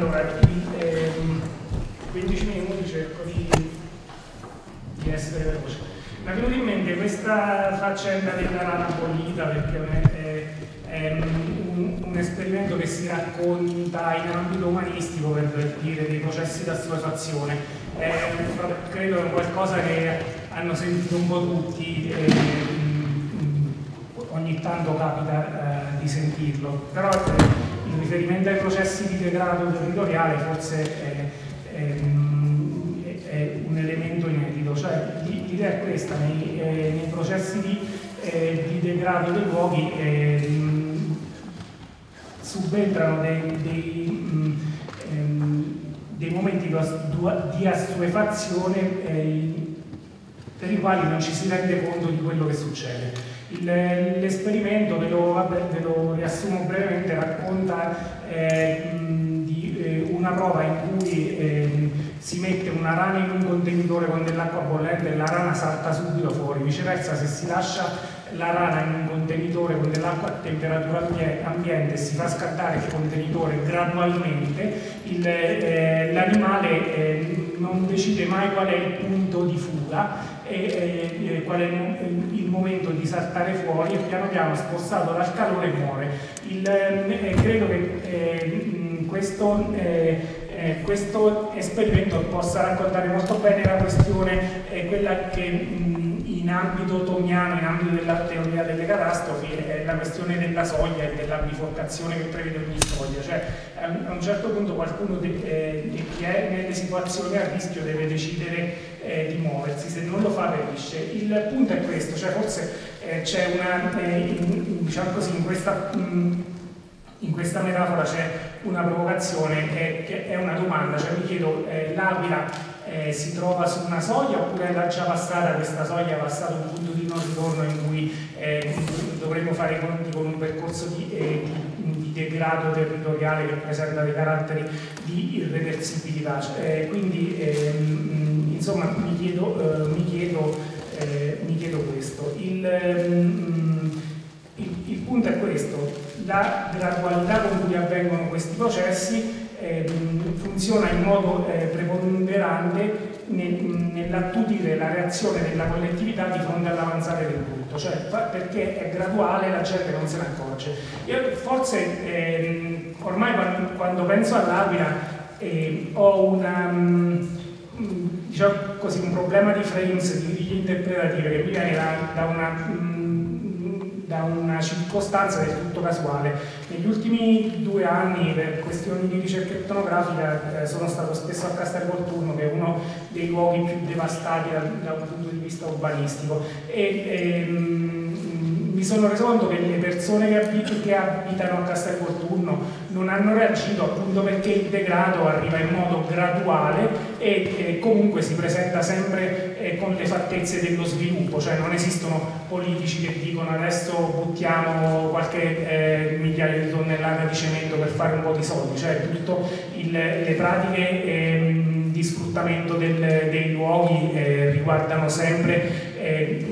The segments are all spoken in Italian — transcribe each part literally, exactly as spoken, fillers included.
Allora, in eh, quindici minuti cerco di, di essere veloce. Mi è venuta in mente questa faccenda della lana bollita, perché è, è, è un, un esperimento che si racconta in ambito umanistico per, per dire dei processi di assuefazione. Eh, credo che è qualcosa che hanno sentito un po' tutti, eh, ogni tanto capita eh, di sentirlo. Però, eh, il riferimento ai processi di degrado territoriale forse è, è, è un elemento inedito, cioè l'idea è questa: nei, nei processi di, eh, di degrado dei luoghi eh, subentrano dei, dei, dei momenti di assuefazione eh, per i quali non ci si rende conto di quello che succede. L'esperimento, ve, ve lo riassumo brevemente, racconta eh, di eh, una prova in cui eh, si mette una rana in un contenitore con dell'acqua bollente e la rana salta subito fuori. Viceversa, se si lascia la rana in un contenitore con dell'acqua a temperatura ambiente e si fa scaldare il contenitore gradualmente, l'animale eh, eh, non decide mai qual è il punto di fuga e eh, qual è il momento di saltare fuori, e piano piano, spostato dal calore, muore. Il, eh, credo che eh, questo, eh, eh, questo esperimento possa raccontare molto bene la questione, eh, quella che mh, in ambito tomiano, in ambito della teoria delle catastrofi, è la questione della soglia e della biforcazione che prevede ogni soglia. Cioè, a un certo punto qualcuno di eh, chi è nelle situazioni a rischio deve decidere Eh, di muoversi, se non lo fa perisce. Il punto è questo, cioè forse eh, c'è una, eh, in, diciamo così, in questa, in, in questa metafora c'è una provocazione che, che è una domanda, cioè mi chiedo, eh, l'Aquila eh, si trova su una soglia oppure l'ha già passata questa soglia, è passato un punto di non ritorno in cui eh, dovremo fare i conti con un percorso di, eh, di, di degrado territoriale che presenta dei caratteri di irreversibilità, cioè, eh, quindi eh, insomma, mi chiedo, eh, mi chiedo, eh, mi chiedo questo. Il, mm, il, il punto è questo: la gradualità con cui avvengono questi processi eh, funziona in modo eh, preponderante nel, nell'attutire la reazione della collettività di fronte all'avanzare del tutto, cioè perché è graduale, la gente non se ne accorge. Io forse eh, ormai quando, quando penso all'Aquila eh, ho una... Mm, diciamo così, un problema di frames, di righe interpretative che mi viene da, da, una, da una circostanza del tutto casuale. Negli ultimi due anni, per questioni di ricerca etnografica, eh, sono stato spesso a Castel Volturno, che è uno dei luoghi più devastati da, da un punto di vista urbanistico, e, e mh, mi sono reso conto che le persone che, abit che abitano a Castel Volturno non hanno reagito, appunto perché il degrado arriva in modo graduale e eh, comunque si presenta sempre eh, con le fattezze dello sviluppo, cioè non esistono politici che dicono adesso buttiamo qualche eh, migliaio di tonnellate di cemento per fare un po' di soldi, cioè tutto il, le pratiche eh, di sfruttamento del, dei luoghi eh, riguardano sempre eh,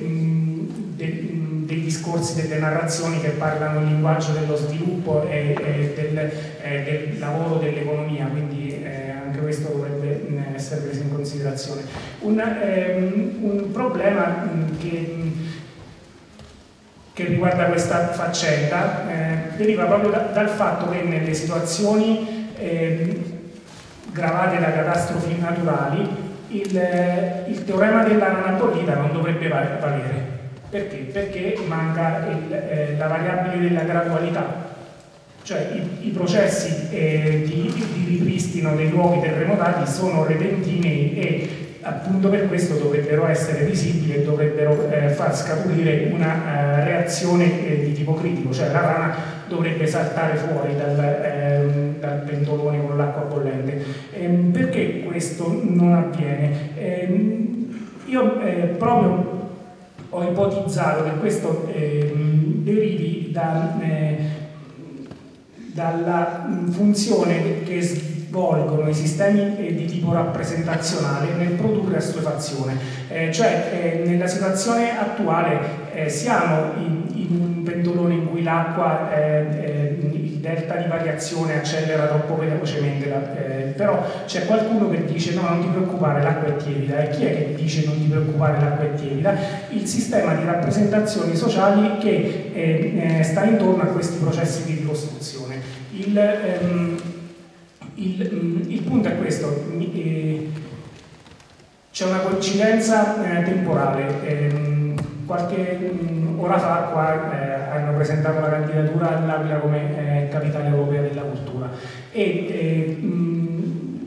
del, dei discorsi, delle narrazioni che parlano il linguaggio dello sviluppo e, e del, eh, del lavoro, dell'economia, quindi eh, anche questo dovrebbe essere preso in considerazione. Un, ehm, un problema che, che riguarda questa faccenda eh, deriva proprio da, dal fatto che nelle situazioni eh, gravate da catastrofi naturali il, il teorema della rana bollita non dovrebbe valere. Perché? Perché manca il, eh, la variabile della gradualità, cioè i, i processi eh, di, di ripristino dei luoghi terremotati sono repentini e appunto per questo dovrebbero essere visibili e dovrebbero eh, far scaturire una eh, reazione eh, di tipo critico, cioè la rana dovrebbe saltare fuori dal, eh, dal pentolone con l'acqua bollente. Eh, perché questo non avviene? Eh, io eh, proprio ho ipotizzato che questo eh, derivi da, eh, dalla funzione che svolgono i sistemi eh, di tipo rappresentazionale nel produrre assuefazione, eh, cioè eh, nella situazione attuale eh, siamo in, in un pentolone in cui l'acqua eh, eh, delta di variazione accelera troppo velocemente, la, eh, però c'è qualcuno che dice no, non ti preoccupare, l'acqua è tiepida. E chi è che dice non ti preoccupare, l'acqua è tiepida? Il sistema di rappresentazioni sociali che eh, eh, sta intorno a questi processi di ricostruzione. Il, ehm, il, mm, il punto è questo. Eh, c'è una coincidenza eh, temporale. Eh, qualche mh, ora fa qua eh, hanno presentato la candidatura all'Aquila come eh, capitale europea della cultura e eh, mh,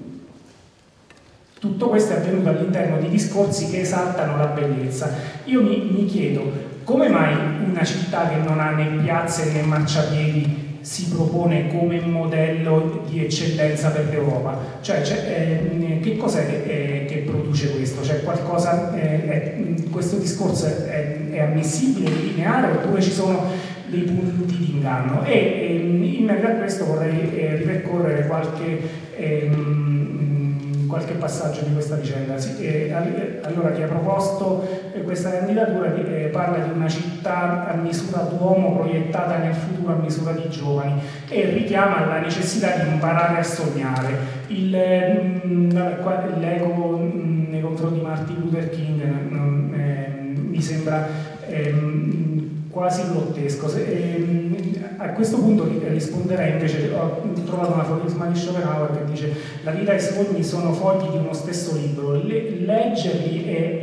tutto questo è avvenuto all'interno di discorsi che esaltano la bellezza. Io mi, mi chiedo come mai una città che non ha né piazze né marciapiedi si propone come modello di eccellenza per l'Europa. Cioè, cioè eh, che cos'è che, eh, che produce questo? Cioè, qualcosa, eh, è, questo discorso è, è ammissibile, lineare, oppure ci sono dei punti di inganno? E eh, in merito a questo vorrei eh, ripercorrere qualche, eh, qualche passaggio di questa vicenda. Sì, eh, allora, chi ha proposto questa candidatura eh, parla di una città a misura d'uomo proiettata nel futuro a misura di giovani e richiama la necessità di imparare a sognare. L'eco nei confronti di Martin Luther King non, eh, mi sembra eh, quasi grottesco. Se, eh, a questo punto risponderei invece, ho trovato un aforisma di Schopenhauer che dice: la vita e i sogni sono fogli di uno stesso libro, Le, leggerli è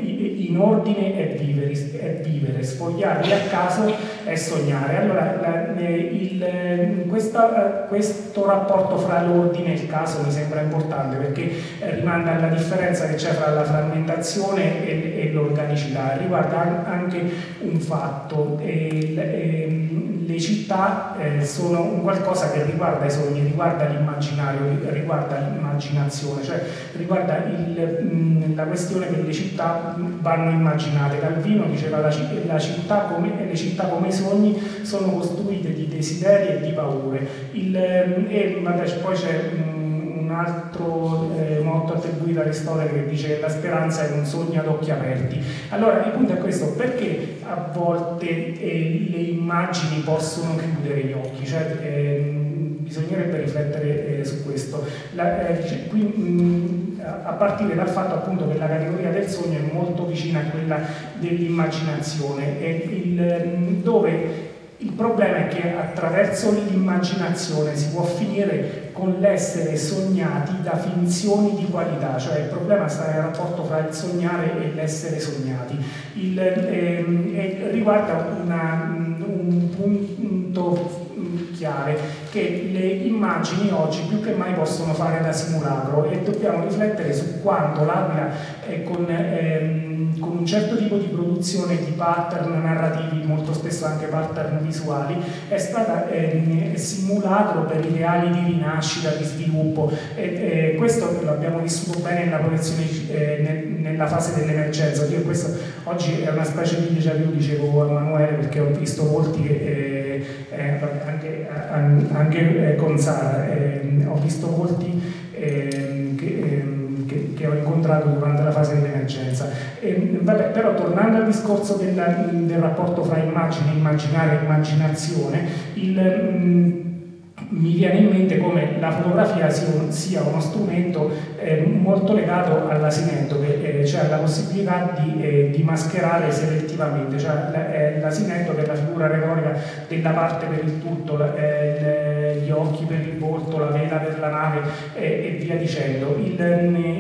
in ordine è vivere, è vivere, sfogliarli a caso è sognare. Allora, la, il, questa, questo rapporto fra l'ordine e il caso mi sembra importante perché rimanda alla differenza che c'è fra la frammentazione e, e l'organicità. Riguarda anche un fatto: e, e, le città eh, sono un qualcosa che riguarda i sogni, riguarda l'immaginario, riguarda l'immaginazione, cioè riguarda il, mh, la questione che le città vanno immaginate. Calvino diceva la, la città come, le città come i sogni sono costruite di desideri e di paure. Il, e vabbè, poi c'è un altro eh, motto attribuito a Aristotele che dice che la speranza è un sogno ad occhi aperti. Allora il punto è questo: perché a volte eh, le immagini possono chiudere gli occhi? Cioè, eh, bisognerebbe riflettere eh, su questo. La, eh, cioè, qui, mh, a partire dal fatto appunto che la categoria del sogno è molto vicina a quella dell'immaginazione, e il, dove il problema è che attraverso l'immaginazione si può finire con l'essere sognati da finzioni di qualità, cioè il problema sta nel rapporto fra il sognare e l'essere sognati. Il, eh, eh, riguarda una, un punto chiave, che le immagini oggi più che mai possono fare da simulacro, e dobbiamo riflettere su quanto l'Aquila eh, con, ehm, con un certo tipo di produzione di pattern narrativi, molto spesso anche pattern visuali, è stata ehm, simulacro per ideali di rinascita, di sviluppo, e eh, questo l'abbiamo vissuto bene nella protezione, eh, nel, nella fase dell'emergenza. Io questo oggi è una specie di déjà vu, dicevo a Emanuele, perché ho visto molti che eh, Eh, anche, anche eh, con Sara eh, ho visto molti eh, che, eh, che, che ho incontrato durante la fase dell'emergenza. Eh, vabbè, però tornando al discorso della, del rapporto fra immagine, immaginare e immaginazione, il, mh, mi viene in mente come la fotografia sia, un, sia uno strumento eh, molto legato all'asinetto, che eh, cioè alla possibilità di, eh, di mascherare selettivamente, cioè l'asinetto che è la figura retorica della parte per il tutto, la, eh, gli occhi per il volto, la vela per la nave eh, e via dicendo. Il,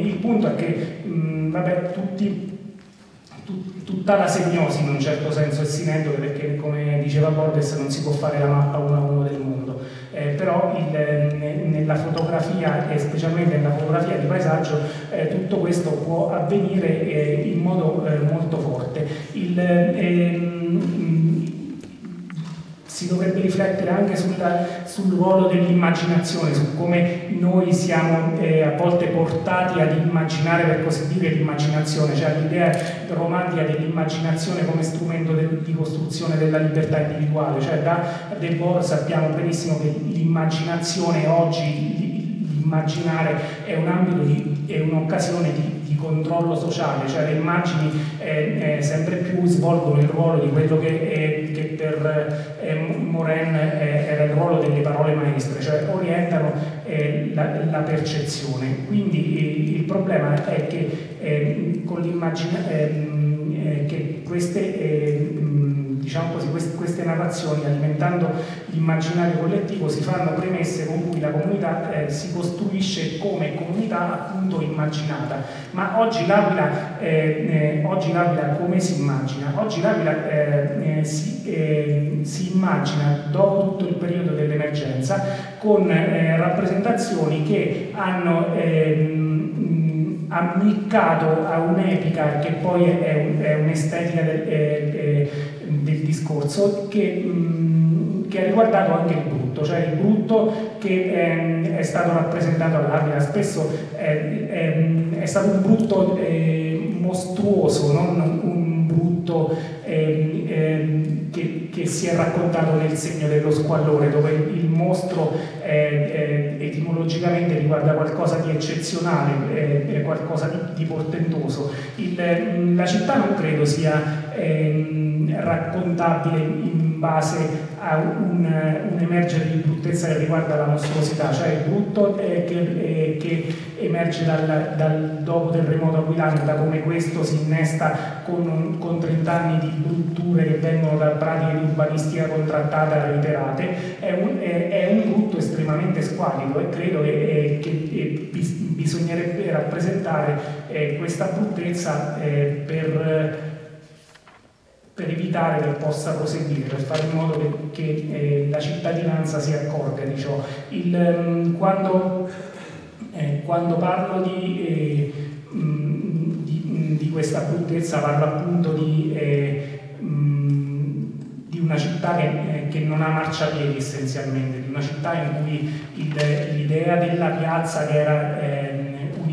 il punto è che mh, vabbè, tutti tutta la semiosi in un certo senso è sinettoche, perché come diceva Borges non si può fare la mappa uno a uno del mondo, eh, però il, nella fotografia e specialmente nella fotografia di paesaggio eh, tutto questo può avvenire eh, in modo eh, molto forte. Il, ehm, si dovrebbe riflettere anche sulla, sul ruolo dell'immaginazione, su come noi siamo eh, a volte portati ad immaginare, per così dire, l'immaginazione, cioè l'idea romantica dell'immaginazione come strumento de, di costruzione della libertà individuale. Cioè da Debord sappiamo benissimo che l'immaginazione oggi, immaginare è un ambito, di, è un'occasione di, di controllo sociale, cioè le immagini eh, eh, sempre più svolgono il ruolo di quello che, eh, che per eh, Morin eh, era il ruolo delle parole maestre, cioè orientano eh, la, la percezione. Quindi eh, il problema è che, eh, con eh, che queste... Eh, diciamo così, queste, queste narrazioni, alimentando l'immaginario collettivo, si fanno premesse con cui la comunità eh, si costruisce come comunità appunto immaginata. Ma oggi l'Aquila, eh, eh, come si immagina? Oggi l'Aquila eh, eh, si, eh, si immagina, dopo tutto il periodo dell'emergenza, con eh, rappresentazioni che hanno... Eh, ammiccato a un'epica che poi è un'estetica del, eh, del discorso che, mh, che ha riguardato anche il brutto, cioè il brutto che eh, è stato rappresentato all'Aquila spesso eh, è, è stato un brutto eh, mostruoso, non un brutto eh, eh, che, che si è raccontato nel segno dello squallore, dove il mostro eh, eh, etimologicamente riguarda qualcosa di eccezionale, eh, qualcosa di, di portentoso. Il, la città non credo sia eh, raccontabile in base a un, un emergere di bruttezza che riguarda la mostruosità, cioè il brutto eh, che, eh, che emerge dal, dal dopo terremoto aquilano, da come questo si innesta con, con trent'anni di brutture che vengono da pratiche di urbanistica contrattata reiterate, è un, è, è un brutto estremamente squallido, e credo che, che, che bisognerebbe rappresentare eh, questa bruttezza eh, per... per evitare che possa proseguire, per fare in modo che, che eh, la cittadinanza si accorga di ciò. Il, quando, eh, quando parlo di, eh, di, di questa bruttezza, parlo appunto di, eh, di una città che, che non ha marciapiedi essenzialmente, di una città in cui l'idea della piazza che era... Eh,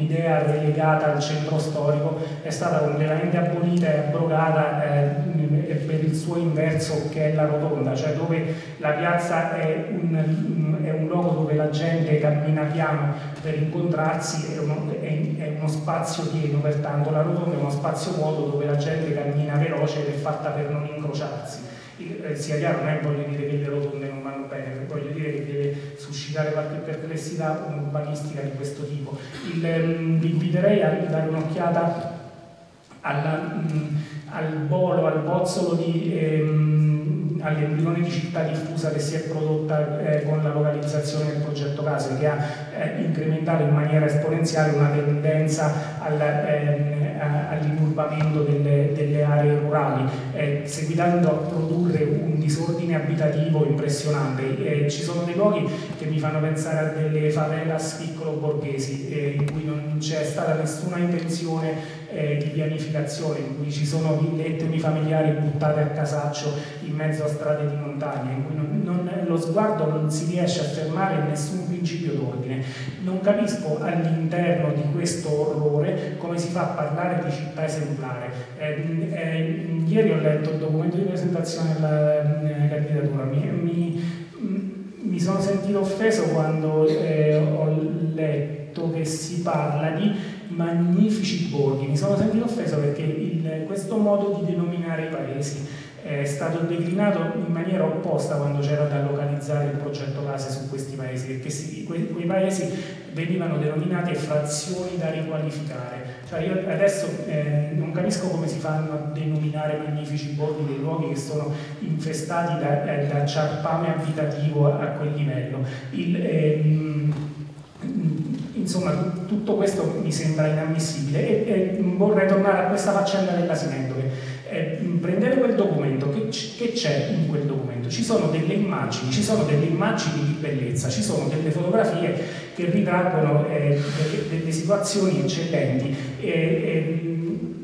L'idea relegata al centro storico è stata completamente abolita e abrogata eh, per il suo inverso, che è la rotonda, cioè dove la piazza è un, è un luogo dove la gente cammina piano per incontrarsi, è uno, è, è uno spazio pieno, pertanto la rotonda è uno spazio vuoto dove la gente cammina veloce ed è fatta per non incrociarsi. Eh, sia chiaro, non è voglio dire che le rotonde non vanno bene, voglio dire che deve suscitare qualche perplessità urbanistica di questo tipo. Il, um, vi inviterei a dare un'occhiata um, al bolo, al bozzolo di um, all'embrione di città diffusa che si è prodotta eh, con la localizzazione del progetto Case, che ha eh, incrementato in maniera esponenziale una tendenza al... Ehm, all'inurbamento delle, delle aree rurali, eh, seguitando a produrre un disordine abitativo impressionante. Eh, ci sono dei luoghi che mi fanno pensare a delle favelas piccolo borghesi, eh, in cui non c'è stata nessuna intenzione eh, di pianificazione, in cui ci sono villette unifamiliari buttate a casaccio in mezzo a strade di montagna, in cui non, non, lo sguardo non si riesce a fermare nessun principio d'ordine. Non capisco all'interno di questo orrore come si fa a parlare di città esemplare. Eh, eh, ieri ho letto il documento di presentazione della eh, candidatura, mi, mi, mi sono sentito offeso quando eh, ho letto che si parla di magnifici borghi, mi sono sentito offeso perché il, questo modo di denominare i paesi è stato declinato in maniera opposta quando c'era da localizzare il progetto Case su questi paesi, perché si, que, quei paesi venivano denominati frazioni da riqualificare. Cioè io adesso eh, non capisco come si fanno a denominare magnifici borghi dei luoghi che sono infestati da, eh, da ciarpame abitativo a, a quel livello. Il, eh, mh, insomma, tutto questo mi sembra inammissibile, e, e vorrei tornare a questa faccenda dell'asimento. Eh, prendere quel documento, che c'è in quel documento? Ci sono delle immagini, ci sono delle immagini di bellezza, ci sono delle fotografie che ritraggono eh, delle, delle situazioni eccellenti. Eh, eh,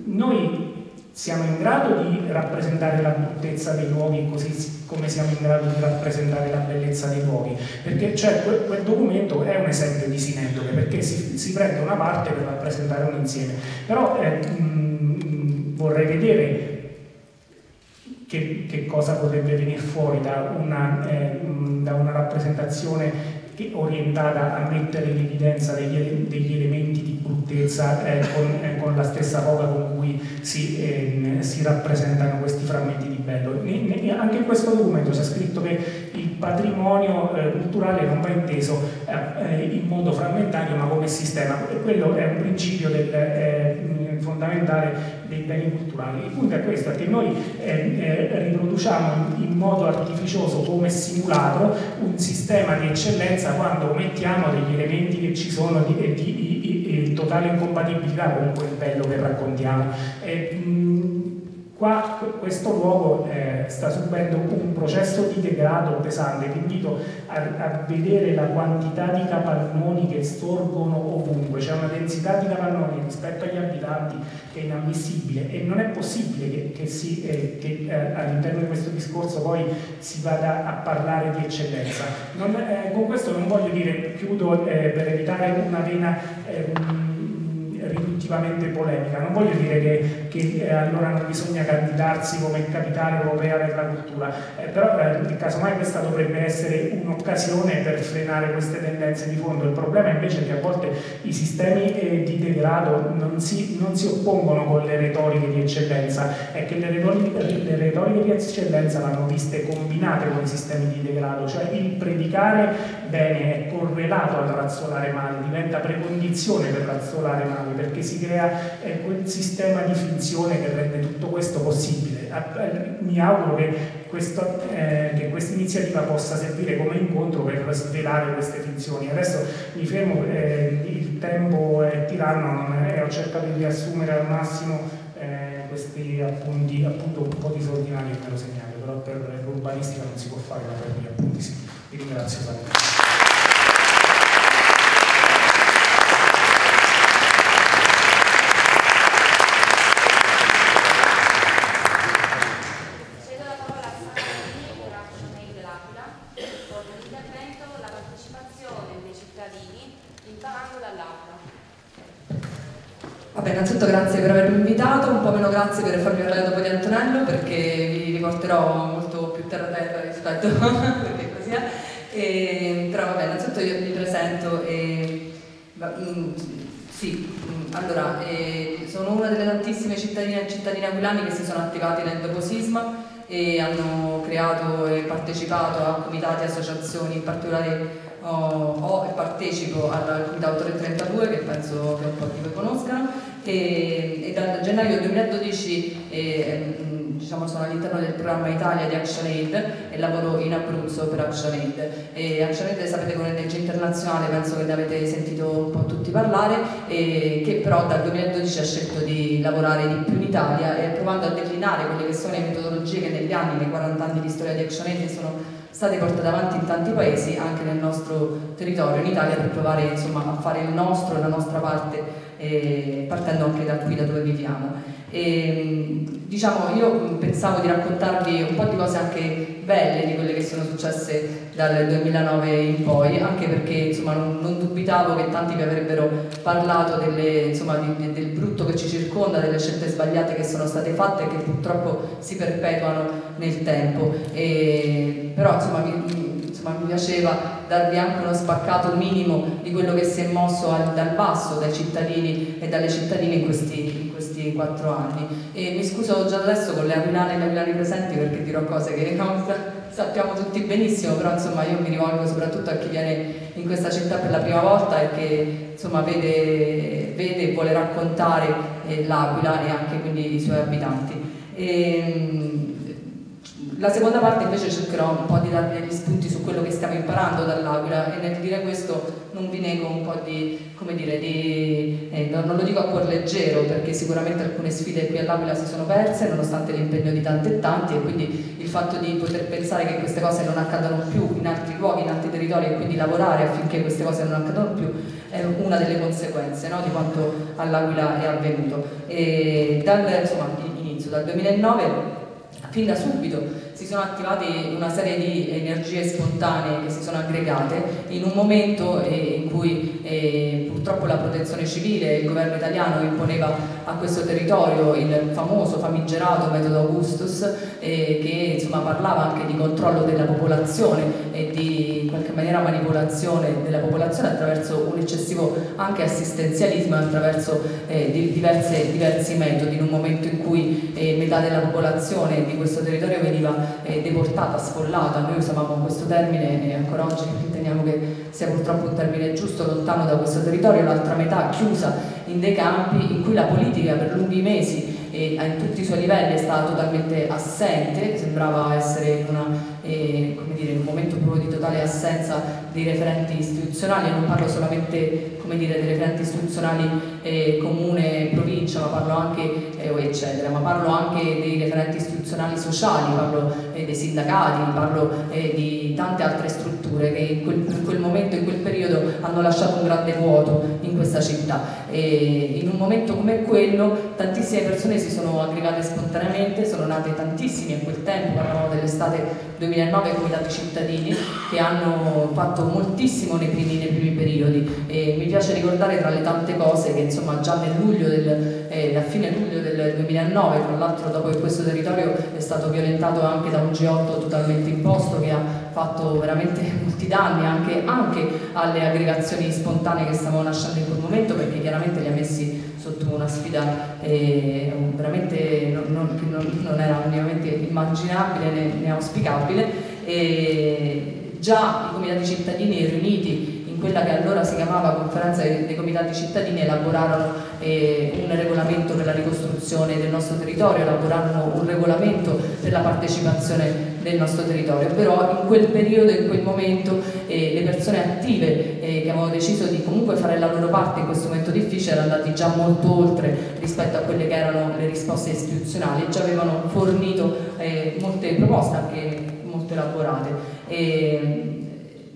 noi siamo in grado di rappresentare la bruttezza dei luoghi così come siamo in grado di rappresentare la bellezza dei luoghi, perché cioè, quel, quel documento è un esempio di sineddoche, perché si, si prende una parte per rappresentare un insieme. Però eh, mh, vorrei vedere Che, che cosa potrebbe venire fuori da una, eh, da una rappresentazione orientata a mettere in evidenza degli, ele degli elementi di bruttezza eh, con, eh, con la stessa poca con cui si, eh, si rappresentano questi frammenti di bello. Ne, ne, anche in questo documento c'è scritto che il patrimonio eh, culturale non va inteso eh, in modo frammentario ma come sistema, e quello è un principio del, eh, fondamentale dei beni culturali. Il punto è questo, è che noi eh, eh, riproduciamo in modo artificioso come simulato un sistema di eccellenza quando mettiamo degli elementi che ci sono di, di, di, di, di totale incompatibilità con quel bello che raccontiamo. E, mh, qua questo luogo eh, sta subendo un processo di degrado pesante. Vi invito a, a vedere la quantità di capannoni che sorgono ovunque, c'è una densità di capannoni rispetto agli abitanti che è inammissibile, e non è possibile che, che, si, eh, che eh, all'interno di questo discorso poi si vada a parlare di eccellenza. Non, eh, con questo non voglio dire, chiudo eh, per evitare una vena eh, riduttivamente polemica, non voglio dire che, che eh, allora non bisogna candidarsi come capitale europea per la cultura, eh, però eh, casomai questa dovrebbe essere un'occasione per frenare queste tendenze di fondo. Il problema invece è che a volte i sistemi eh, di degrado non si, non si oppongono con le retoriche di eccellenza, è che le retoriche, le retoriche di eccellenza vanno viste combinate con i sistemi di degrado, cioè il predicare bene è correlato al razzolare male, diventa precondizione per razzolare male, perché si crea eh, quel sistema di finzione che rende tutto questo possibile. Mi auguro che questa eh, iniziativa possa servire come incontro per svelare queste finzioni. Adesso mi fermo, eh, il tempo è tiranno e eh, ho cercato di riassumere al massimo eh, questi appunti, appunto un po' disordinati, che me lo segnalo, però per l'urbanistica non si può fare, ma per gli appunti sì. Vi ringrazio tanto. Grazie per avermi invitato, un po' meno grazie per farmi parlare dopo di Antonello, perché vi riporterò molto più terra terra rispetto perché così è. E, però vabbè, innanzitutto io vi presento e, va, mh, sì, mh, allora eh, sono una delle tantissime cittadine e cittadini aquilani che si sono attivati nel dopo sisma e hanno creato e partecipato a comitati e associazioni. In particolare ho oh, oh, e partecipo al Comitato Autore trentadue, che penso che un po' di voi conoscano. E, e dal gennaio duemiladodici eh, diciamo, sono all'interno del programma Italia di Action Aid e lavoro in Abruzzo per Action Aid. E Action Aid, sapete, con l'energia internazionale, penso che ne avete sentito un po' tutti parlare, e che però dal duemiladodici ha scelto di lavorare di più in Italia, e provando a declinare quelle che sono le metodologie che negli anni, nei quaranta anni di storia di Action Aid, sono state portate avanti in tanti paesi, anche nel nostro territorio, in Italia, per provare, insomma, a fare il nostro e la nostra parte, eh, partendo anche da qui, da dove viviamo. E, diciamo, io pensavo di raccontarvi un po' di cose anche belle di quelle che sono successe dal duemilanove in poi, anche perché, insomma, non, non dubitavo che tanti vi avrebbero parlato delle, insomma, di, del brutto che ci circonda, delle scelte sbagliate che sono state fatte e che purtroppo si perpetuano nel tempo. E, però insomma mi, Insomma, mi piaceva darvi anche uno spaccato minimo di quello che si è mosso al, dal basso, dai cittadini e dalle cittadine in questi, in questi quattro anni. E mi scuso già adesso con le aquilane e le aquilani presenti, perché dirò cose che no, sappiamo tutti benissimo, però insomma io mi rivolgo soprattutto a chi viene in questa città per la prima volta e che, insomma, vede, vede e vuole raccontare eh, l'Aquila e anche quindi i suoi abitanti. E, la seconda parte invece cercherò un po' di darvi degli spunti su quello che stiamo imparando dall'Aquila, e nel dire questo non vi nego un po' di, come dire, di, eh, non lo dico a cuor leggero, perché sicuramente alcune sfide qui all'Aquila si sono perse nonostante l'impegno di tanti e tanti, e quindi il fatto di poter pensare che queste cose non accadano più in altri luoghi, in altri territori, e quindi lavorare affinché queste cose non accadano più è una delle conseguenze, no, di quanto all'Aquila è avvenuto. E dal, insomma, inizio, dal duemilanove fin da subito si sono attivate una serie di energie spontanee che si sono aggregate in un momento eh, in cui eh, purtroppo la protezione civile e il governo italiano imponeva a questo territorio il famoso famigerato metodo Augustus, eh, che, insomma, parlava anche di controllo della popolazione e di in qualche maniera manipolazione della popolazione attraverso un eccessivo anche assistenzialismo, attraverso eh, di diverse, diversi metodi, in un momento in cui eh, metà della popolazione di questo territorio veniva eh, deportata, sfollata. Noi usavamo questo termine e ancora oggi riteniamo che sia purtroppo un termine giusto, lontano da questo territorio, l'altra metà chiusa in dei campi in cui la politica per lunghi mesi e in tutti i suoi livelli è stata totalmente assente, sembrava essere in una, eh, come dire, un momento proprio di totale assenza dei referenti istituzionali. Non parlo solamente, come dire, dei referenti istituzionali eh, comune, provincia, ma parlo anche eh, eccetera, ma parlo anche dei referenti istituzionali sociali, parlo eh, dei sindacati, parlo eh, di tante altre strutture che in quel, in quel momento, in quel periodo hanno lasciato un grande vuoto in questa città. E in un momento come quello tantissime persone si sono aggregate spontaneamente, sono nate tantissime a quel tempo, parlavamo dell'estate duemilanove, comitati cittadini che hanno fatto moltissimo nei primi, nei primi periodi, e mi piace ricordare tra le tante cose che insomma già nel luglio del, eh, a fine luglio del duemilanove, tra l'altro dopo che questo territorio è stato violentato anche da un G otto totalmente imposto che ha fatto veramente molti danni anche, anche alle aggregazioni spontanee che stavano nascendo in quel momento, perché chiaramente li ha messi sotto una sfida eh, veramente non, non, non era minimamente immaginabile né, né auspicabile. E già i comitati cittadini riuniti in quella che allora si chiamava conferenza dei comitati cittadini elaborarono eh, un regolamento per la ricostruzione del nostro territorio, elaborarono un regolamento per la partecipazione del nostro territorio. Però in quel periodo, in quel momento eh, le persone attive eh, che avevano deciso di comunque fare la loro parte in questo momento difficile erano andati già molto oltre rispetto a quelle che erano le risposte istituzionali, già avevano fornito eh, molte proposte anche molto elaborate. E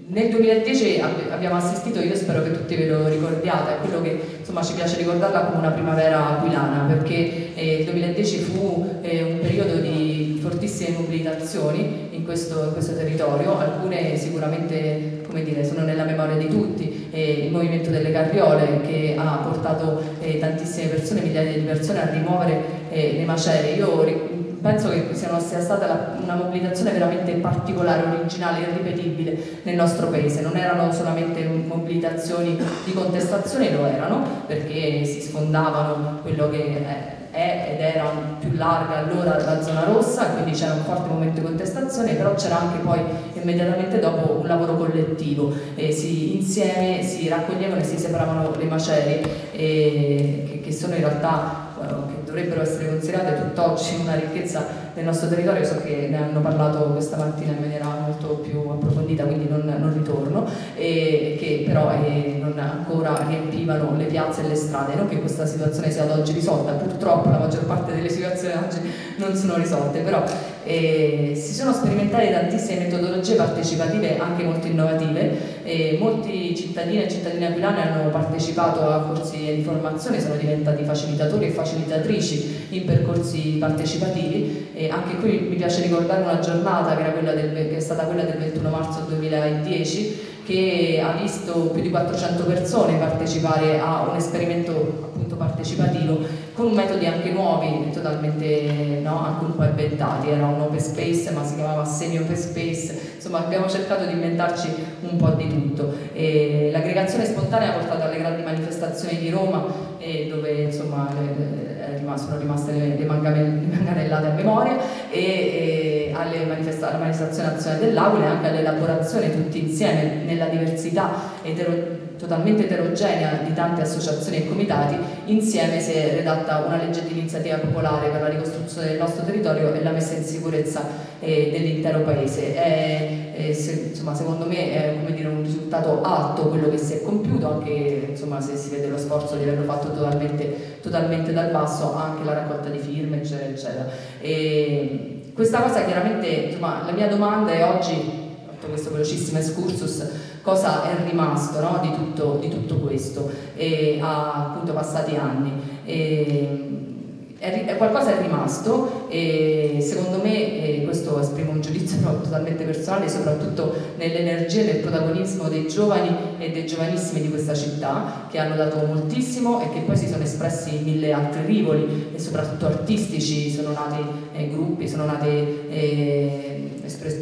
nel duemiladieci abbiamo assistito, io spero che tutti ve lo ricordiate, a quello che insomma ci piace ricordarla come una primavera aquilana, perché eh, il duemiladieci fu eh, un periodo di fortissime mobilitazioni in questo, in questo territorio, alcune sicuramente, come dire, sono nella memoria di tutti, eh, il movimento delle carriole che ha portato eh, tantissime persone, migliaia di persone a rimuovere eh, le macerie. Io penso che sia stata una mobilitazione veramente particolare, originale, irripetibile nel nostro paese. Non erano solamente mobilitazioni di contestazione, lo erano, perché si sfondavano quello che è ed era più larga allora la zona rossa, quindi c'era un forte momento di contestazione, però c'era anche poi immediatamente dopo un lavoro collettivo. E si, insieme si raccoglievano e si separavano le macerie, e, che, che sono in realtà... che dovrebbero essere considerate tutt'oggi una ricchezza del nostro territorio. So che ne hanno parlato questa mattina in maniera molto più approfondita, quindi non, non ritorno, e che però eh, non ancora riempivano le piazze e le strade. Non che questa situazione sia ad oggi risolta, purtroppo la maggior parte delle situazioni oggi non sono risolte, però eh, si sono sperimentate tantissime metodologie partecipative anche molto innovative, e molti cittadini e cittadine aquilane hanno partecipato a corsi di formazione, sono diventati facilitatori e facilitatrici in percorsi partecipativi. E anche qui mi piace ricordare una giornata che, era quella del, che è stata quella del ventuno marzo duemiladieci, che ha visto più di quattrocento persone partecipare a un esperimento appunto partecipativo con metodi anche nuovi, totalmente no, anche un po' inventati. Era un open space, ma si chiamava semi open space, insomma abbiamo cercato di inventarci un po' di tutto. L'aggregazione spontanea ha portato alle grandi manifestazioni di Roma, eh, dove insomma le, le, sono rimaste le, le manganellate a memoria, e, e alle manifesta alla manifestazione nazionale dell'Aquila, e anche all'elaborazione tutti insieme nella diversità etero totalmente eterogenea di tante associazioni e comitati. Insieme si è redatta una legge di iniziativa popolare per la ricostruzione del nostro territorio e la messa in sicurezza eh, dell'intero paese. È, è, se, insomma, secondo me è, come dire, un risultato alto quello che si è compiuto, anche insomma, se si vede lo sforzo di averlo fatto totalmente, totalmente dal basso, anche la raccolta di firme eccetera eccetera. E questa cosa chiaramente, insomma, la mia domanda è oggi, questo velocissimo excursus, cosa è rimasto, no, di, tutto, di tutto questo, e a appunto passati anni. E È, qualcosa è rimasto e secondo me, e questo esprimo un giudizio totalmente personale, soprattutto nell'energia e nel protagonismo dei giovani e dei giovanissimi di questa città, che hanno dato moltissimo e che poi si sono espressi in mille altri rivoli e soprattutto artistici. Sono nati eh, gruppi, sono nate eh,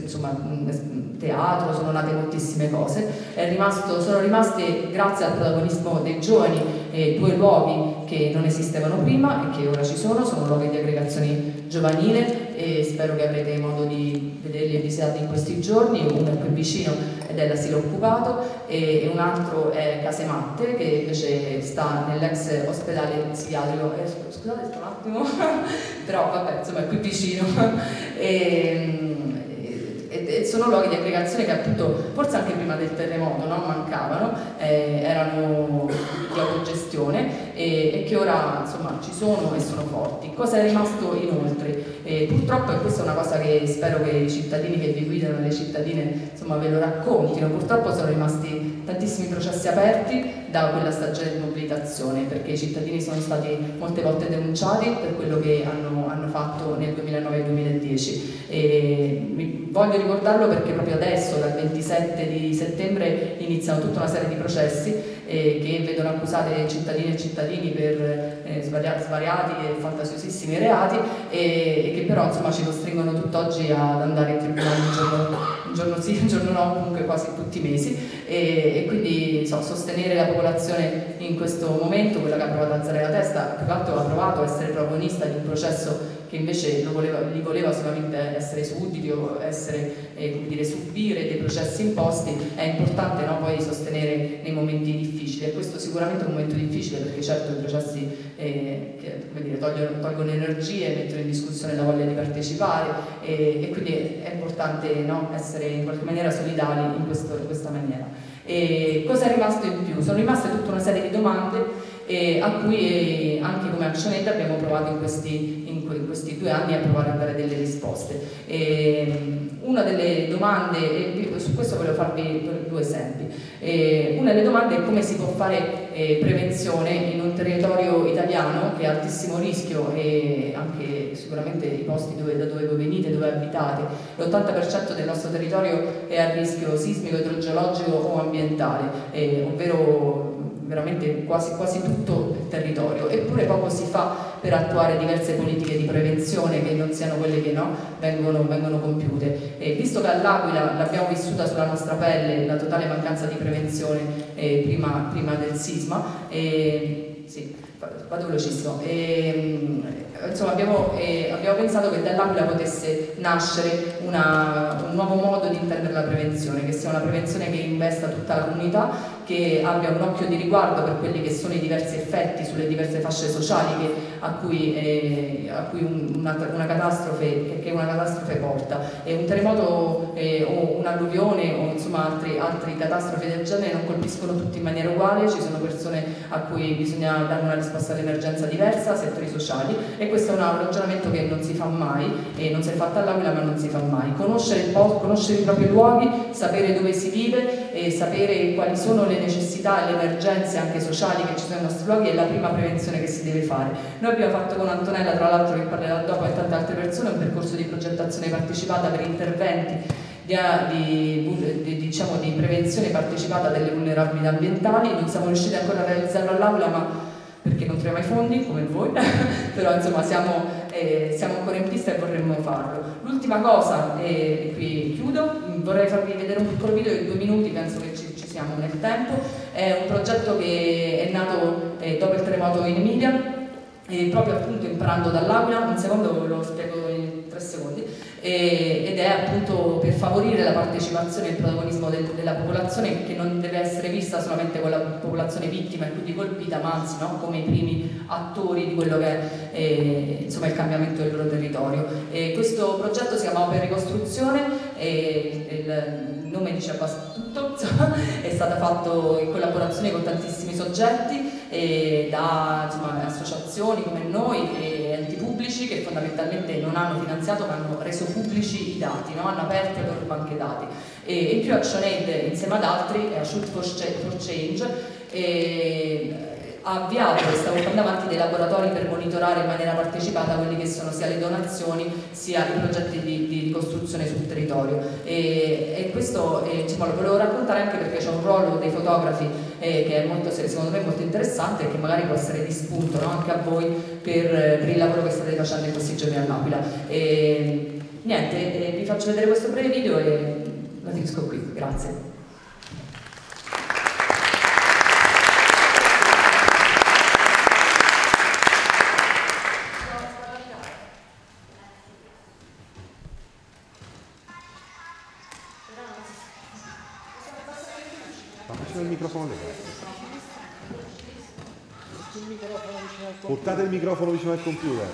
insomma, teatro, sono nate moltissime cose. È rimasto, sono rimaste, grazie al protagonismo dei giovani, eh, due luoghi che non esistevano prima e che ora ci sono, sono luoghi di aggregazione giovanile, e spero che avrete modo di vederli e visitarli in questi giorni. Uno è qui vicino ed è l'asilo occupato, e un altro è Casematte, che invece sta nell'ex ospedale psichiatrico, eh, scusate sto un attimo, però vabbè, insomma è qui vicino. e, E sono luoghi di aggregazione che appunto, forse anche prima del terremoto, no? Mancavano, eh, erano di autogestione e, e che ora insomma ci sono e sono forti. Cosa è rimasto inoltre? Eh, purtroppo, e questa è una cosa che spero che i cittadini che vi guidano, le cittadine, insomma ve lo raccontino, purtroppo sono rimasti tantissimi processi aperti da quella stagione di mobilitazione, perché i cittadini sono stati molte volte denunciati per quello che hanno, hanno fatto nel duemilanove duemiladieci. E mi, voglio ricordarlo perché proprio adesso, dal ventisette di settembre, iniziano tutta una serie di processi eh, che vedono accusate cittadine e cittadini per eh, svariati, svariati e fantasiosissimi reati, e, e che però insomma ci costringono tutt'oggi ad andare in tribunale un giorno, un giorno sì, un giorno no, comunque quasi tutti i mesi, e, e quindi so, sostenere la popolazione in questo momento, quella che ha provato ad alzare la testa, più che altro ha provato a essere protagonista di un processo che invece lo voleva, li voleva solamente essere sudditi o essere, eh, come dire, subire dei processi imposti. È importante, no, poi sostenere nei momenti difficili, e questo sicuramente è un momento difficile, perché certo i processi eh, che, come dire, togliono, tolgono energie, mettono in discussione la voglia di partecipare, e, e quindi è importante, no, essere in qualche maniera solidali in, questo, in questa maniera. E cosa è rimasto in più? Sono rimaste tutta una serie di domande eh, a cui eh, anche come Action Aid abbiamo provato in questi, in, in questi due anni a provare a dare delle risposte. E una delle domande, e su questo volevo farvi due esempi, e una delle domande è come si può fare eh, prevenzione in un territorio italiano che è altissimo rischio, e anche sicuramente i posti dove, da dove voi venite, dove abitate, l'ottanta per cento del nostro territorio è a rischio sismico, idrogeologico o ambientale, eh, ovvero veramente quasi, quasi tutto il territorio, eppure poco si fa per attuare diverse politiche di prevenzione che non siano quelle che, no, vengono, vengono compiute. E visto che all'Aquila l'abbiamo vissuta sulla nostra pelle la totale mancanza di prevenzione eh, prima, prima del sisma, eh, sì, vado velocissimo, eh, insomma abbiamo, eh, abbiamo pensato che dall'Aquila potesse nascere una, un nuovo modo di intendere la prevenzione, che sia una prevenzione che investa tutta la comunità, che abbia un occhio di riguardo per quelli che sono i diversi effetti sulle diverse fasce sociali che, a cui, eh, a cui un, una, una, catastrofe, che una catastrofe porta, e un terremoto eh, o un'alluvione o insomma altri, altri catastrofi del genere non colpiscono tutti in maniera uguale. Ci sono persone a cui bisogna dare una risposta all'emergenza diversa, settori sociali, e questo è un ragionamento che non si fa mai, e non si è fatto all'Aquila ma non si fa mai. Conoscere, il posto, conoscere i propri luoghi, sapere dove si vive e sapere quali sono le necessità e le emergenze anche sociali che ci sono nei nostri luoghi è la prima prevenzione che si deve fare. Noi abbiamo fatto con Antonella, tra l'altro, che parlerà dopo, e tante altre persone, un percorso di progettazione partecipata per interventi Di, di, di, diciamo, di prevenzione partecipata delle vulnerabilità ambientali. Non siamo riusciti ancora a realizzarlo all'Aula, ma perché non troviamo i fondi come voi, però insomma siamo, eh, siamo ancora in pista e vorremmo farlo. L'ultima cosa, eh, e qui chiudo, vorrei farvi vedere un piccolo video in due minuti, penso che ci, ci siamo nel tempo. È un progetto che è nato eh, dopo il terremoto in Emilia, e proprio appunto imparando dall'Aquila. Un secondo ve lo spiego in tre secondi, e, ed è appunto per favorire la partecipazione e il protagonismo del, della popolazione, che non deve essere vista solamente con la popolazione vittima e quindi colpita, ma anzi, no, come i primi attori di quello che è eh, insomma, il cambiamento del loro territorio. E questo progetto si chiama Opera Ricostruzione, e il, il nome dice abbastanza tutto, insomma, è stato fatto in collaborazione con tantissimi soggetti, e da insomma, associazioni come noi e enti pubblici che fondamentalmente non hanno finanziato ma hanno reso pubblici i dati, no? Hanno aperto le loro banche dati, e in più Action Aid insieme ad altri è a Shoot for Change, e ha avviato e sta portando avanti dei laboratori per monitorare in maniera partecipata quelli che sono sia le donazioni sia i progetti di, di ricostruzione sul territorio, e, e questo eh, diciamo, lo volevo raccontare anche perché c'è un ruolo dei fotografi eh, che è molto, secondo me molto interessante e che magari può essere di spunto, no? Anche a voi per, per il lavoro che state facendo in questi giorni all'Aquila. E, niente, eh, vi faccio vedere questo breve video e la finisco qui, grazie. Portate il microfono vicino al computer.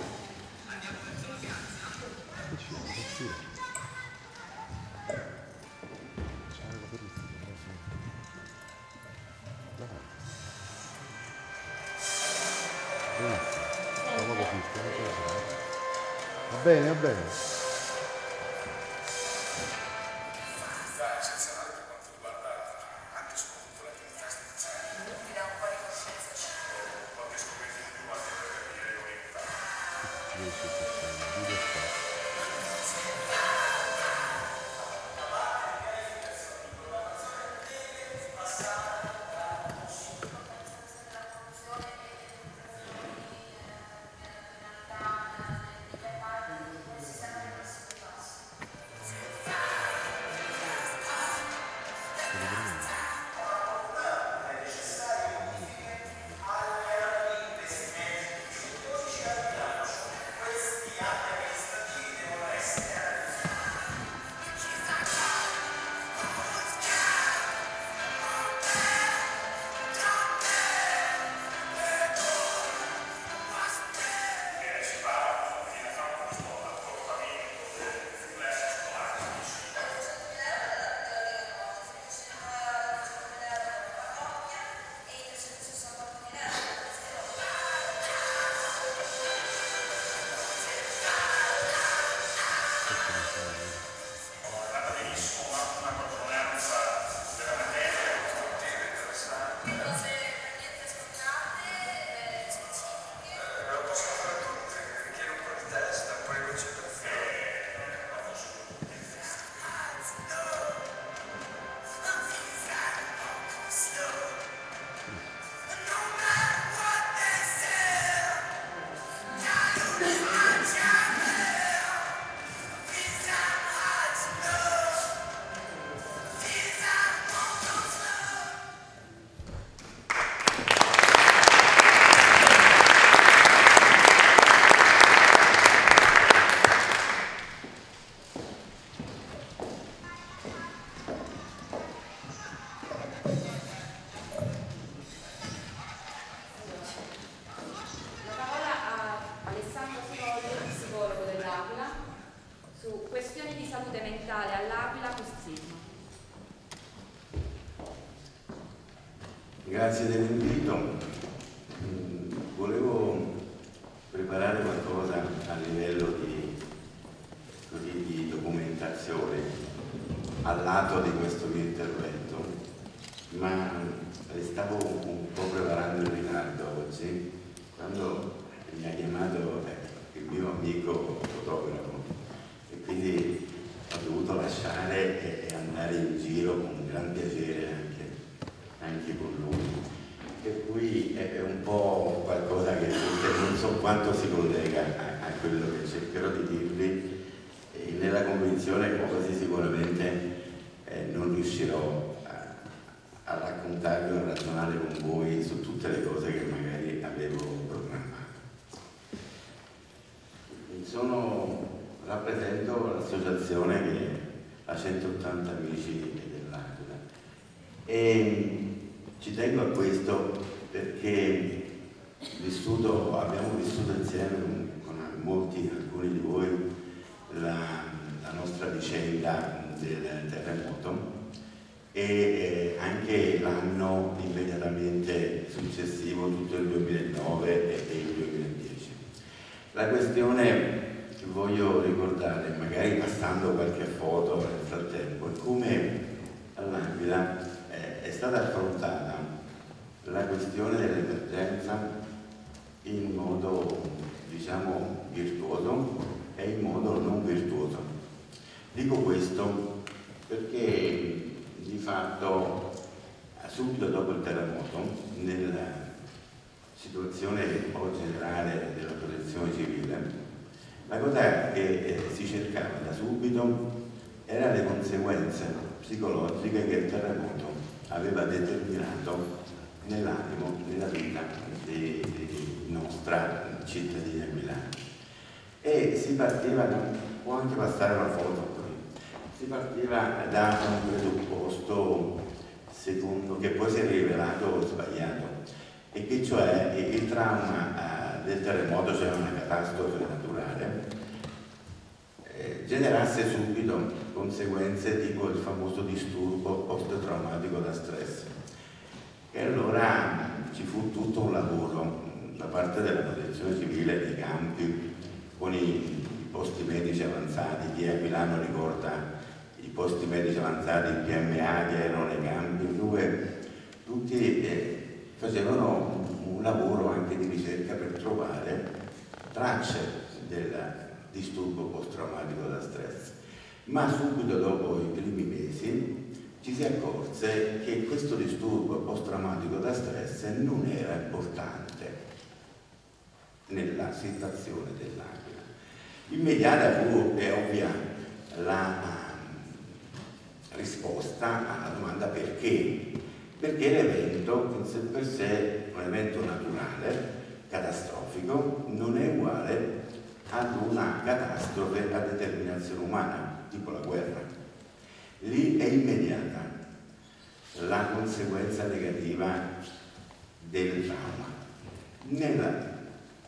Va bene, va bene. Grazie dell'invito. Volevo preparare qualcosa a livello di, così, di documentazione al lato di questo mio intervento, ma stavo un po' preparando in ritardo oggi quando mi ha chiamato il mio amico fotografo e quindi ho dovuto lasciare e andare in giro con gran piacere anche, anche con lui. Per cui è un po' qualcosa che non so quanto si collega a, a quello che cercherò di dirvi, e nella convinzione che quasi sicuramente eh, non riuscirò a, a raccontarvi o a ragionare con voi su tutte le cose che magari avevo programmato. Sono, rappresento l'associazione che ha centottanta amici dell'Aquila e ci tengo a questo perché vissuto, abbiamo vissuto insieme con molti, alcuni di voi, la, la nostra vicenda del terremoto e anche l'anno immediatamente successivo, tutto il duemilanove e il duemiladieci. La questione che voglio ricordare, magari passando qualche foto nel frattempo, è come all'Aquila è stata affrontata la questione dell'emergenza in modo, diciamo, virtuoso e in modo non virtuoso. Dico questo perché di fatto subito dopo il terremoto, nella situazione un po' generale della protezione civile, la cosa che si cercava da subito erano le conseguenze psicologiche che il terremoto aveva determinato nell'animo, nella vita di, di nostra cittadina aquilana. E si partiva da, può anche passare una foto qui, si partiva da un presupposto secondo, che poi si è rivelato sbagliato, e che cioè il trauma del terremoto, cioè una catastrofe naturale, generasse subito conseguenze tipo il famoso disturbo post-traumatico da stress. E allora ci fu tutto un lavoro da parte della protezione civile, dei campi, con i posti medici avanzati. Chi a Milano ricorda i posti medici avanzati, il P M A, che erano nei campi, dove tutti eh, facevano un lavoro anche di ricerca per trovare tracce della disturbo post-traumatico da stress. Ma subito dopo i primi mesi ci si accorse che questo disturbo post-traumatico da stress non era importante nella situazione dell'Aquila. Immediata fu e ovvia la risposta alla domanda perché. Perché l'evento in sé per sé, un evento naturale, catastrofico, non è uguale ad una catastrofe a determinazione umana, tipo la guerra. Lì è immediata la conseguenza negativa del trauma. Nella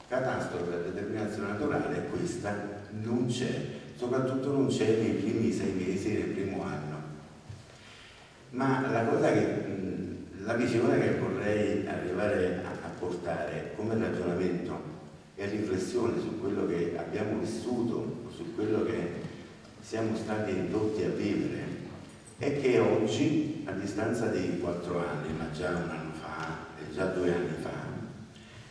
catastrofe a determinazione naturale questa non c'è, soprattutto non c'è nei primi sei mesi del primo anno. Ma la cosa che, la visione che vorrei arrivare a portare come ragionamento e riflessione su quello che abbiamo vissuto, su quello che siamo stati indotti a vivere, è che oggi, a distanza di quattro anni, ma già un anno fa e già due anni fa,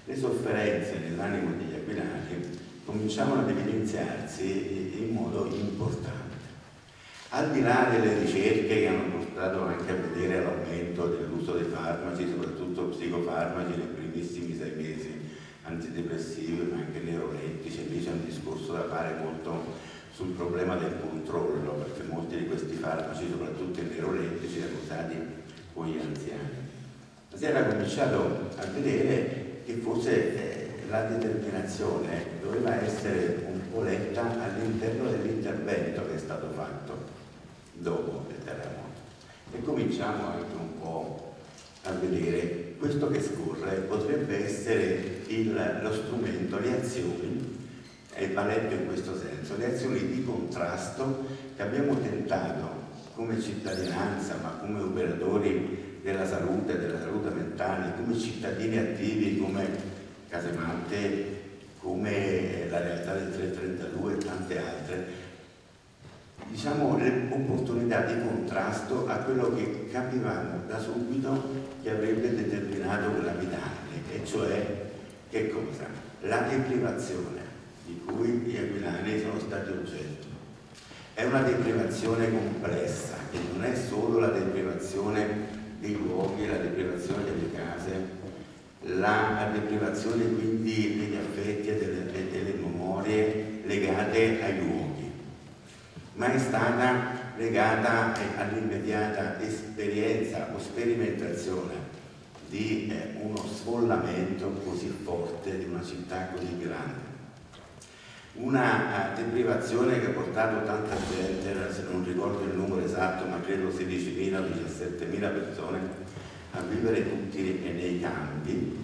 le sofferenze nell'animo degli aquilani cominciavano ad evidenziarsi in modo importante. Al di là delle ricerche che hanno portato anche a vedere l'aumento dell'uso dei farmaci, soprattutto psicofarmaci nei primissimi sei mesi, antidepressivi ma anche neurolettici, lì c'è un discorso da fare molto sul problema del controllo, perché molti di questi farmaci, soprattutto i neurolettici, erano usati con gli anziani. Si era cominciato a vedere che forse la determinazione doveva essere un po' letta all'interno dell'intervento che è stato fatto dopo il terremoto. E cominciamo anche un po' a vedere questo che scorre potrebbe essere il, lo strumento, le azioni, e il paletto in questo senso, le azioni di contrasto che abbiamo tentato come cittadinanza, ma come operatori della salute, della salute mentale, come cittadini attivi, come Casematte, come la realtà del trecentotrentadue e tante altre, diciamo le opportunità di contrasto a quello che capivamo da subito che avrebbe determinato quella vitale, e cioè che cosa? La deprivazione di cui gli aquilani sono stati oggetto. È una deprivazione complessa, che non è solo la deprivazione dei luoghi, la deprivazione delle case, la deprivazione quindi degli affetti e delle, delle, delle memorie legate ai luoghi, ma è stata legata all'immediata esperienza o sperimentazione di uno sfollamento così forte di una città così grande. Una deprivazione che ha portato tanta gente, se non ricordo il numero esatto, ma credo sedicimila o diciassettemila persone, a vivere tutti nei campi,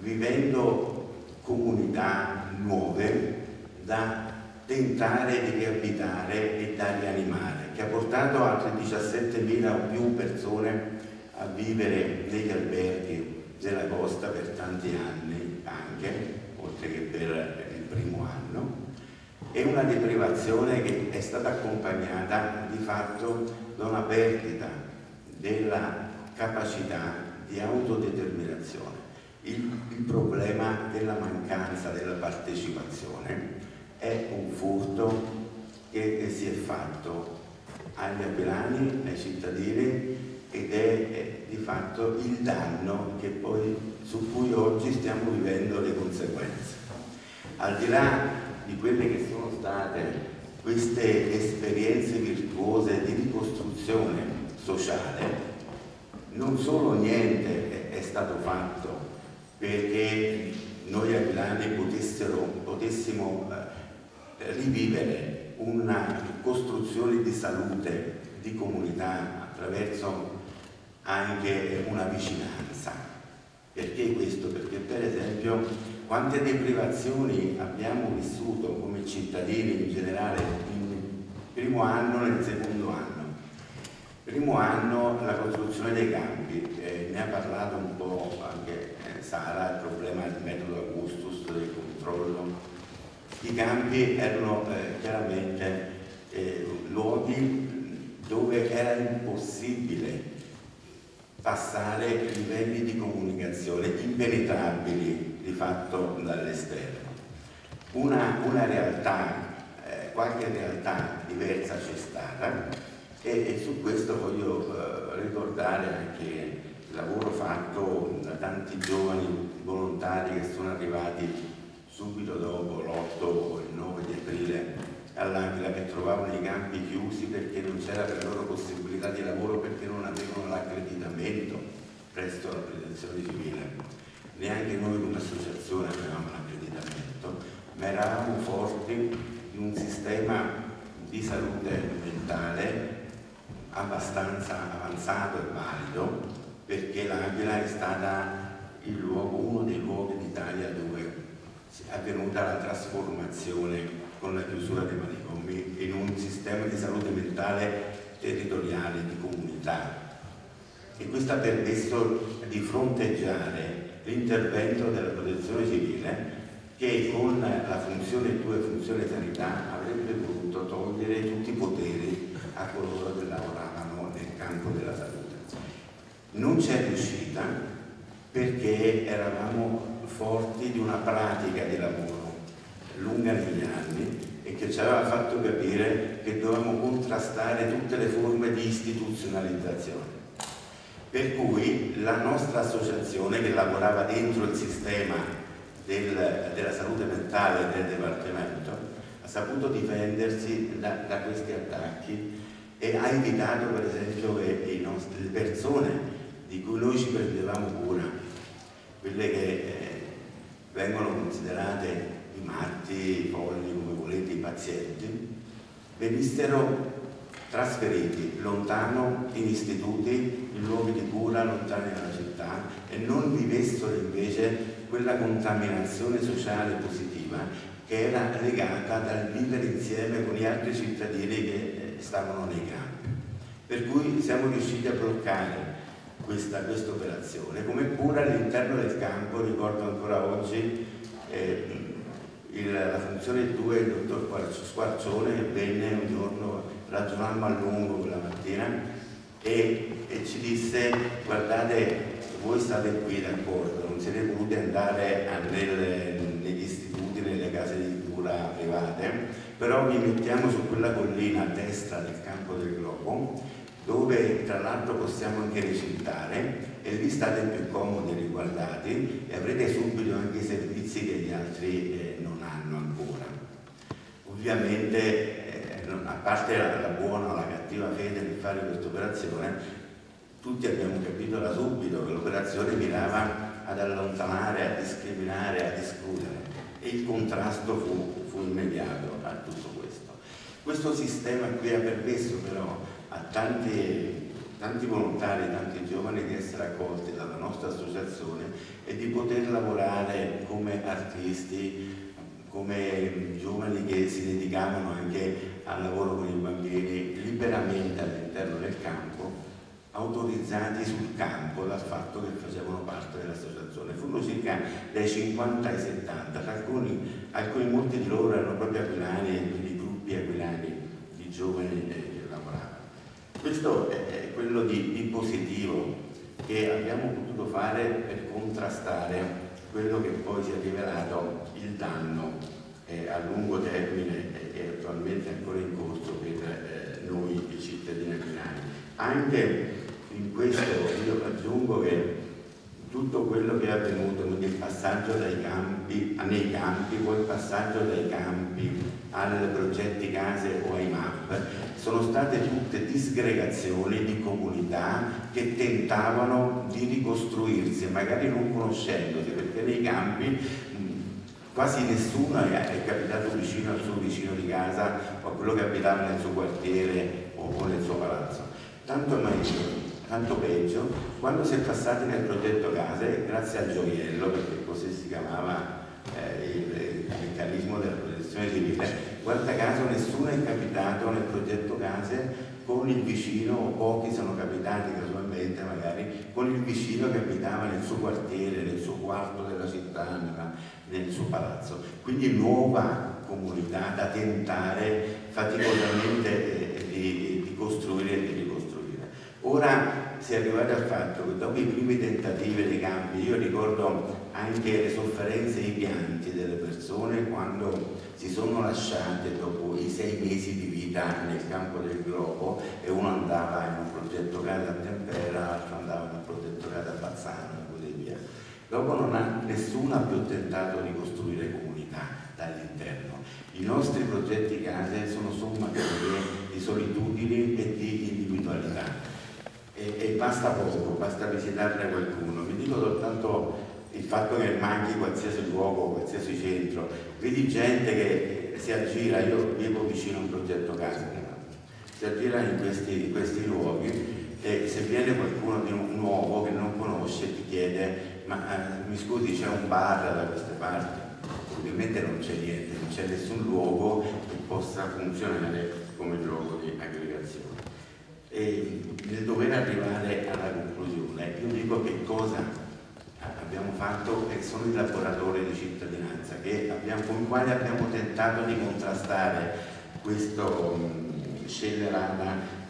vivendo comunità nuove da tentare di riabitare e da rianimare, che ha portato altre diciassettemila o più persone a vivere negli alberghi della costa per tanti anni anche, oltre che per il primo anno. È una deprivazione che è stata accompagnata di fatto da una perdita della capacità di autodeterminazione, il, il problema della mancanza della partecipazione è un furto che si è fatto agli aquilani, ai cittadini, ed è, è di fatto il danno che poi, su cui oggi stiamo vivendo le conseguenze. Al di là di quelle che sono state queste esperienze virtuose di ricostruzione sociale, non solo niente è stato fatto perché noi aquilani potessimo eh, rivivere una costruzione di salute, di comunità, attraverso anche una vicinanza. Perché questo? Perché per esempio quante deprivazioni abbiamo vissuto come cittadini in generale in primo anno e nel secondo anno. Primo anno la costruzione dei campi, eh, ne ha parlato un po' anche eh, Sara, il problema del metodo Augustus, del controllo. I campi erano eh, chiaramente eh, luoghi dove era impossibile passare livelli di comunicazione impenetrabili di fatto dall'esterno. Una, una realtà, eh, qualche realtà diversa c'è stata. E, e su questo voglio eh, ricordare anche il lavoro fatto da tanti giovani volontari che sono arrivati subito dopo l'otto o il nove di aprile all'Aquila, che trovavano i campi chiusi perché non c'era per loro possibilità di lavoro, perché non avevano l'accreditamento presso la Protezione Civile. Neanche noi come associazione avevamo l'accreditamento, ma eravamo forti in un sistema di salute mentale abbastanza avanzato e valido, perché l'Aquila è stata il luogo, uno dei luoghi d'Italia dove è avvenuta la trasformazione con la chiusura dei manicomi in un sistema di salute mentale territoriale, di comunità, e questo ha permesso di fronteggiare l'intervento della Protezione Civile, che con la funzione due, funzione sanità, avrebbe potuto togliere tutti i poteri a coloro che lavoravano nel campo della salute. Non c'è riuscita perché eravamo forti di una pratica di lavoro lunga negli anni e che ci aveva fatto capire che dovevamo contrastare tutte le forme di istituzionalizzazione. Per cui la nostra associazione, che lavorava dentro il sistema Del, della salute mentale del Dipartimento, ha saputo difendersi da, da questi attacchi e ha evitato per esempio che le nostre persone di cui noi ci prendevamo cura, quelle che eh, vengono considerate i matti, i folli, come volete, i pazienti, venissero trasferiti lontano in istituti, in luoghi di cura, lontani dalla città, e non vivessero invece quella contaminazione sociale positiva che era legata dal vivere insieme con gli altri cittadini che stavano nei campi. Per cui siamo riusciti a bloccare questa quest operazione, come pure all'interno del campo. Ricordo ancora oggi eh, il, la funzione due, il dottor Squarcione, che venne un giorno, ragionammo a lungo quella mattina e, e ci disse: guardate, voi state qui d'accordo, non siete voluti andare nelle, negli istituti, nelle case di cura private, però vi mettiamo su quella collina a destra del campo del globo, dove tra l'altro possiamo anche recintare, e lì state più comodi, riguardati, e avrete subito anche i servizi che gli altri eh, non hanno ancora. Ovviamente, eh, a parte la, la buona o la cattiva fede nel fare questa operazione, tutti abbiamo capito da subito che l'operazione mirava ad allontanare, a discriminare, ad escludere, e il contrasto fu, fu immediato a tutto questo. Questo sistema qui ha permesso però a tanti, tanti volontari, tanti giovani di essere accolti dalla nostra associazione e di poter lavorare come artisti, come giovani che si dedicavano anche al lavoro con i bambini liberamente all'interno del campo, autorizzati sul campo dal fatto che facevano parte dell'associazione. Furono circa dai cinquanta ai settanta, alcuni, alcuni molti di loro erano proprio aquilani, e quindi gruppi aquilani di giovani che lavoravano. Questo è quello di, di positivo che abbiamo potuto fare per contrastare quello che poi si è rivelato il danno eh, a lungo termine e eh, attualmente ancora in corso per eh, noi i cittadini aquilani. Anche in questo io aggiungo che tutto quello che è avvenuto, quindi il passaggio dai campi, nei campi, poi il passaggio dai campi ai progetti case o ai M A P, sono state tutte disgregazioni di comunità che tentavano di ricostruirsi, magari non conoscendosi, perché nei campi quasi nessuno è capitato vicino al suo vicino di casa o a quello che abitava nel suo quartiere o nel suo palazzo. Tanto meglio. Tanto peggio, quando si è passati nel progetto case, grazie al gioiello, perché così si chiamava eh, il, il meccanismo della protezione civile, guarda caso nessuno è capitato nel progetto case con il vicino, o pochi sono capitati casualmente magari, con il vicino che abitava nel suo quartiere, nel suo quarto della città, nel suo palazzo. Quindi nuova comunità da tentare faticosamente eh, di, di costruire e di ricostruire. Ora si è arrivati al fatto che dopo i primi tentativi dei campi, io ricordo anche le sofferenze e i pianti delle persone quando si sono lasciate dopo i sei mesi di vita nel campo del globo e uno andava in un progetto casa a Tempera, l'altro andava in un progetto casa a Bazzano e così via. Dopo non ha, nessuno ha più tentato di costruire comunità dall'interno. I nostri progetti case sono sommatorie di solitudini e di individualità. E, e basta poco, basta visitarne qualcuno. Vi dico soltanto il fatto che manchi qualsiasi luogo, qualsiasi centro, vedi gente che si aggira, io vivo vicino a un progetto casa, si aggira in questi, in questi luoghi e se viene qualcuno di un nuovo che non conosce ti chiede ma mi scusi c'è un bar da queste parti? Ovviamente non c'è niente, non c'è nessun luogo che possa funzionare come luogo di aggregazione. E nel dover arrivare alla conclusione io dico che cosa abbiamo fatto e sono i laboratori di cittadinanza che abbiamo, con i quali abbiamo tentato di contrastare questa um, scellerata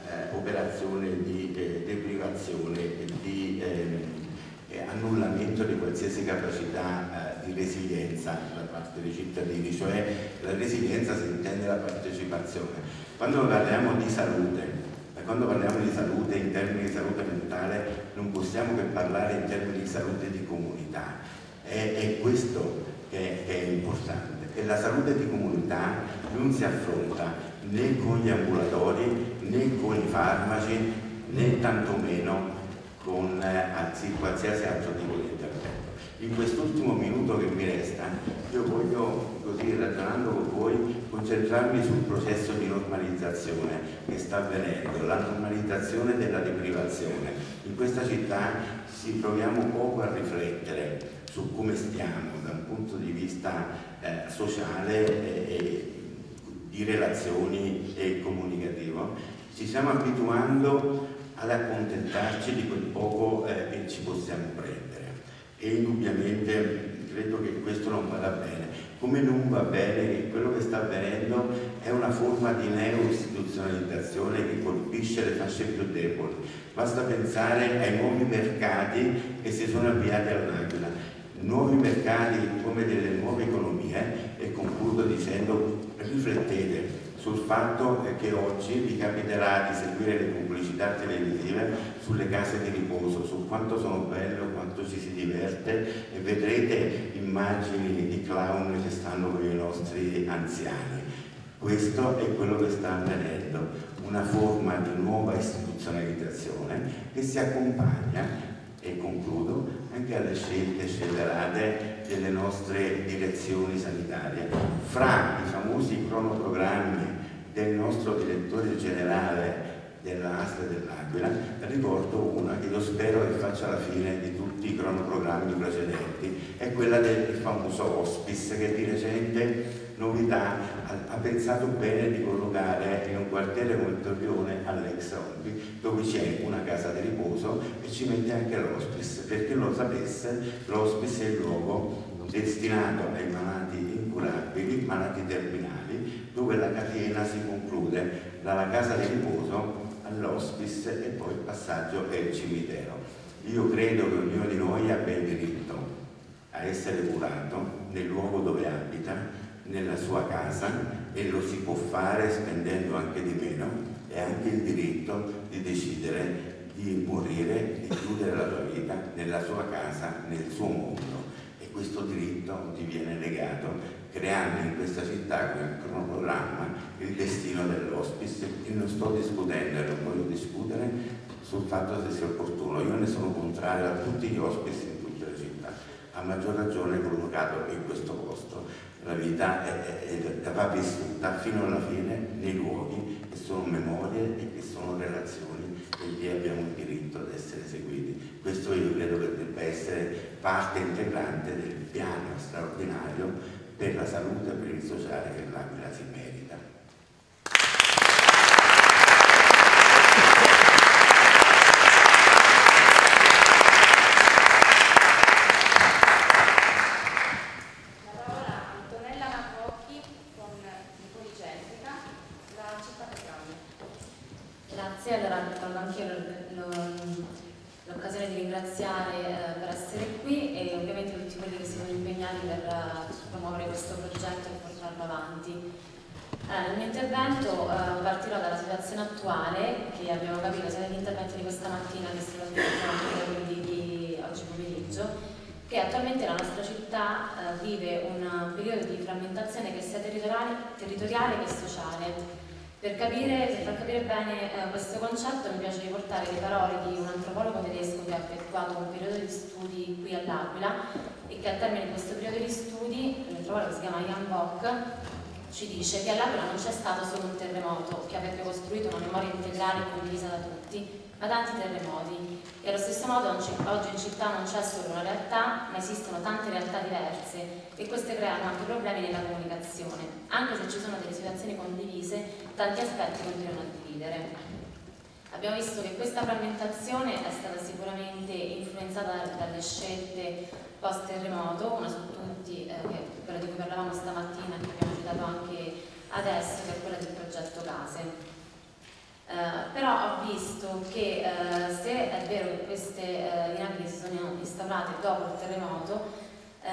eh, operazione di eh, deprivazione e di eh, annullamento di qualsiasi capacità eh, di resilienza da parte dei cittadini, cioè la resilienza si intende la partecipazione. Quando parliamo di salute, quando parliamo di salute in termini di salute mentale non possiamo che parlare in termini di salute di comunità, è, è questo che è, che è importante, e la salute di comunità non si affronta né con gli ambulatori né con i farmaci né tantomeno con anzi, qualsiasi altro tipo di intervento. In quest'ultimo minuto che mi resta io voglio, così ragionando con voi, concentrarmi sul processo di normalizzazione che sta avvenendo, la normalizzazione della deprivazione. In questa città ci proviamo poco a riflettere su come stiamo da un punto di vista eh, sociale e, e di relazioni e comunicativo. Ci stiamo abituando ad accontentarci di quel poco eh, che ci possiamo prendere e indubbiamente credo che questo non vada bene, come non va bene che quello che sta avvenendo è una forma di neo-istituzionalizzazione che colpisce le fasce più deboli. Basta pensare ai nuovi mercati che si sono avviati all'Aquila, nuovi mercati come delle nuove economie, e concludo dicendo riflettete sul fatto che oggi vi capiterà di seguire le pubblicità televisive sulle case di riposo, su quanto sono belle, quanto ci si diverte, e vedrete immagini di clown che stanno con i nostri anziani. Questo è quello che sta avvenendo, una forma di nuova istituzionalizzazione che si accompagna, e concludo, anche alle scelte scellerate delle nostre direzioni sanitarie. Fra i famosi cronoprogrammi del nostro direttore generale della A S L dell'Aquila, ricordo una che io spero che faccia la fine di tutti i cronoprogrammi precedenti, è quella del famoso hospice che di recente novità ha, ha pensato bene di collocare in un quartiere come Torrione all'ex Rombi, dove c'è una casa di riposo e ci mette anche l'hospice. Per chi lo sapesse, l'hospice è il luogo destinato ai malati incurabili, malati terminali, dove la catena si conclude dalla casa di riposo all'hospice e poi il passaggio è il cimitero. Io credo che ognuno di noi abbia il diritto a essere curato nel luogo dove abita, nella sua casa, e lo si può fare spendendo anche di meno, e anche il diritto di decidere di morire, di chiudere la sua vita nella sua casa, nel suo mondo. E questo diritto ti viene negato creando in questa città, con il cronoprogramma, il destino dell'hospice. Io non sto discutendo e non voglio discutere sul fatto se sia opportuno, io ne sono contrario a tutti gli hospice in tutte le città, a maggior ragione collocato in questo posto. La vita è, è, è, va vissuta fino alla fine nei luoghi che sono memorie e che sono relazioni, e lì abbiamo il diritto ad essere seguiti. Questo io credo che debba essere parte integrante del piano straordinario per la salute e per il sociale che l'Aquila si merita. Allora, nel mio intervento eh, partirò dalla situazione attuale, che abbiamo capito sia negli interventi di questa mattina che sia quindi di oggi pomeriggio, che attualmente la nostra città eh, vive un periodo di frammentazione che sia territoriale, territoriale che sociale. Per capire, per far capire bene eh, questo concetto, mi piace riportare le parole di un antropologo tedesco che ha effettuato un periodo di studi qui all'Aquila e che al termine di questo periodo di studi, l'antropologo si chiama Ian Bok, ci dice che all'Aquila non c'è stato solo un terremoto che avrebbe costruito una memoria integrale e condivisa da tutti, ma tanti terremoti, e allo stesso modo oggi in città non c'è solo una realtà, ma esistono tante realtà diverse, e queste creano anche problemi nella comunicazione. Anche se ci sono delle situazioni condivise, tanti aspetti continuano a dividere. Abbiamo visto che questa frammentazione è stata sicuramente influenzata dalle scelte post-terremoto, una su tutti, eh, che è quella di cui parlavamo stamattina, che abbiamo citato anche adesso, che è quella del progetto Case. Uh, però ho visto che uh, se è vero che queste uh, dinamiche si sono instaurate dopo il terremoto, uh,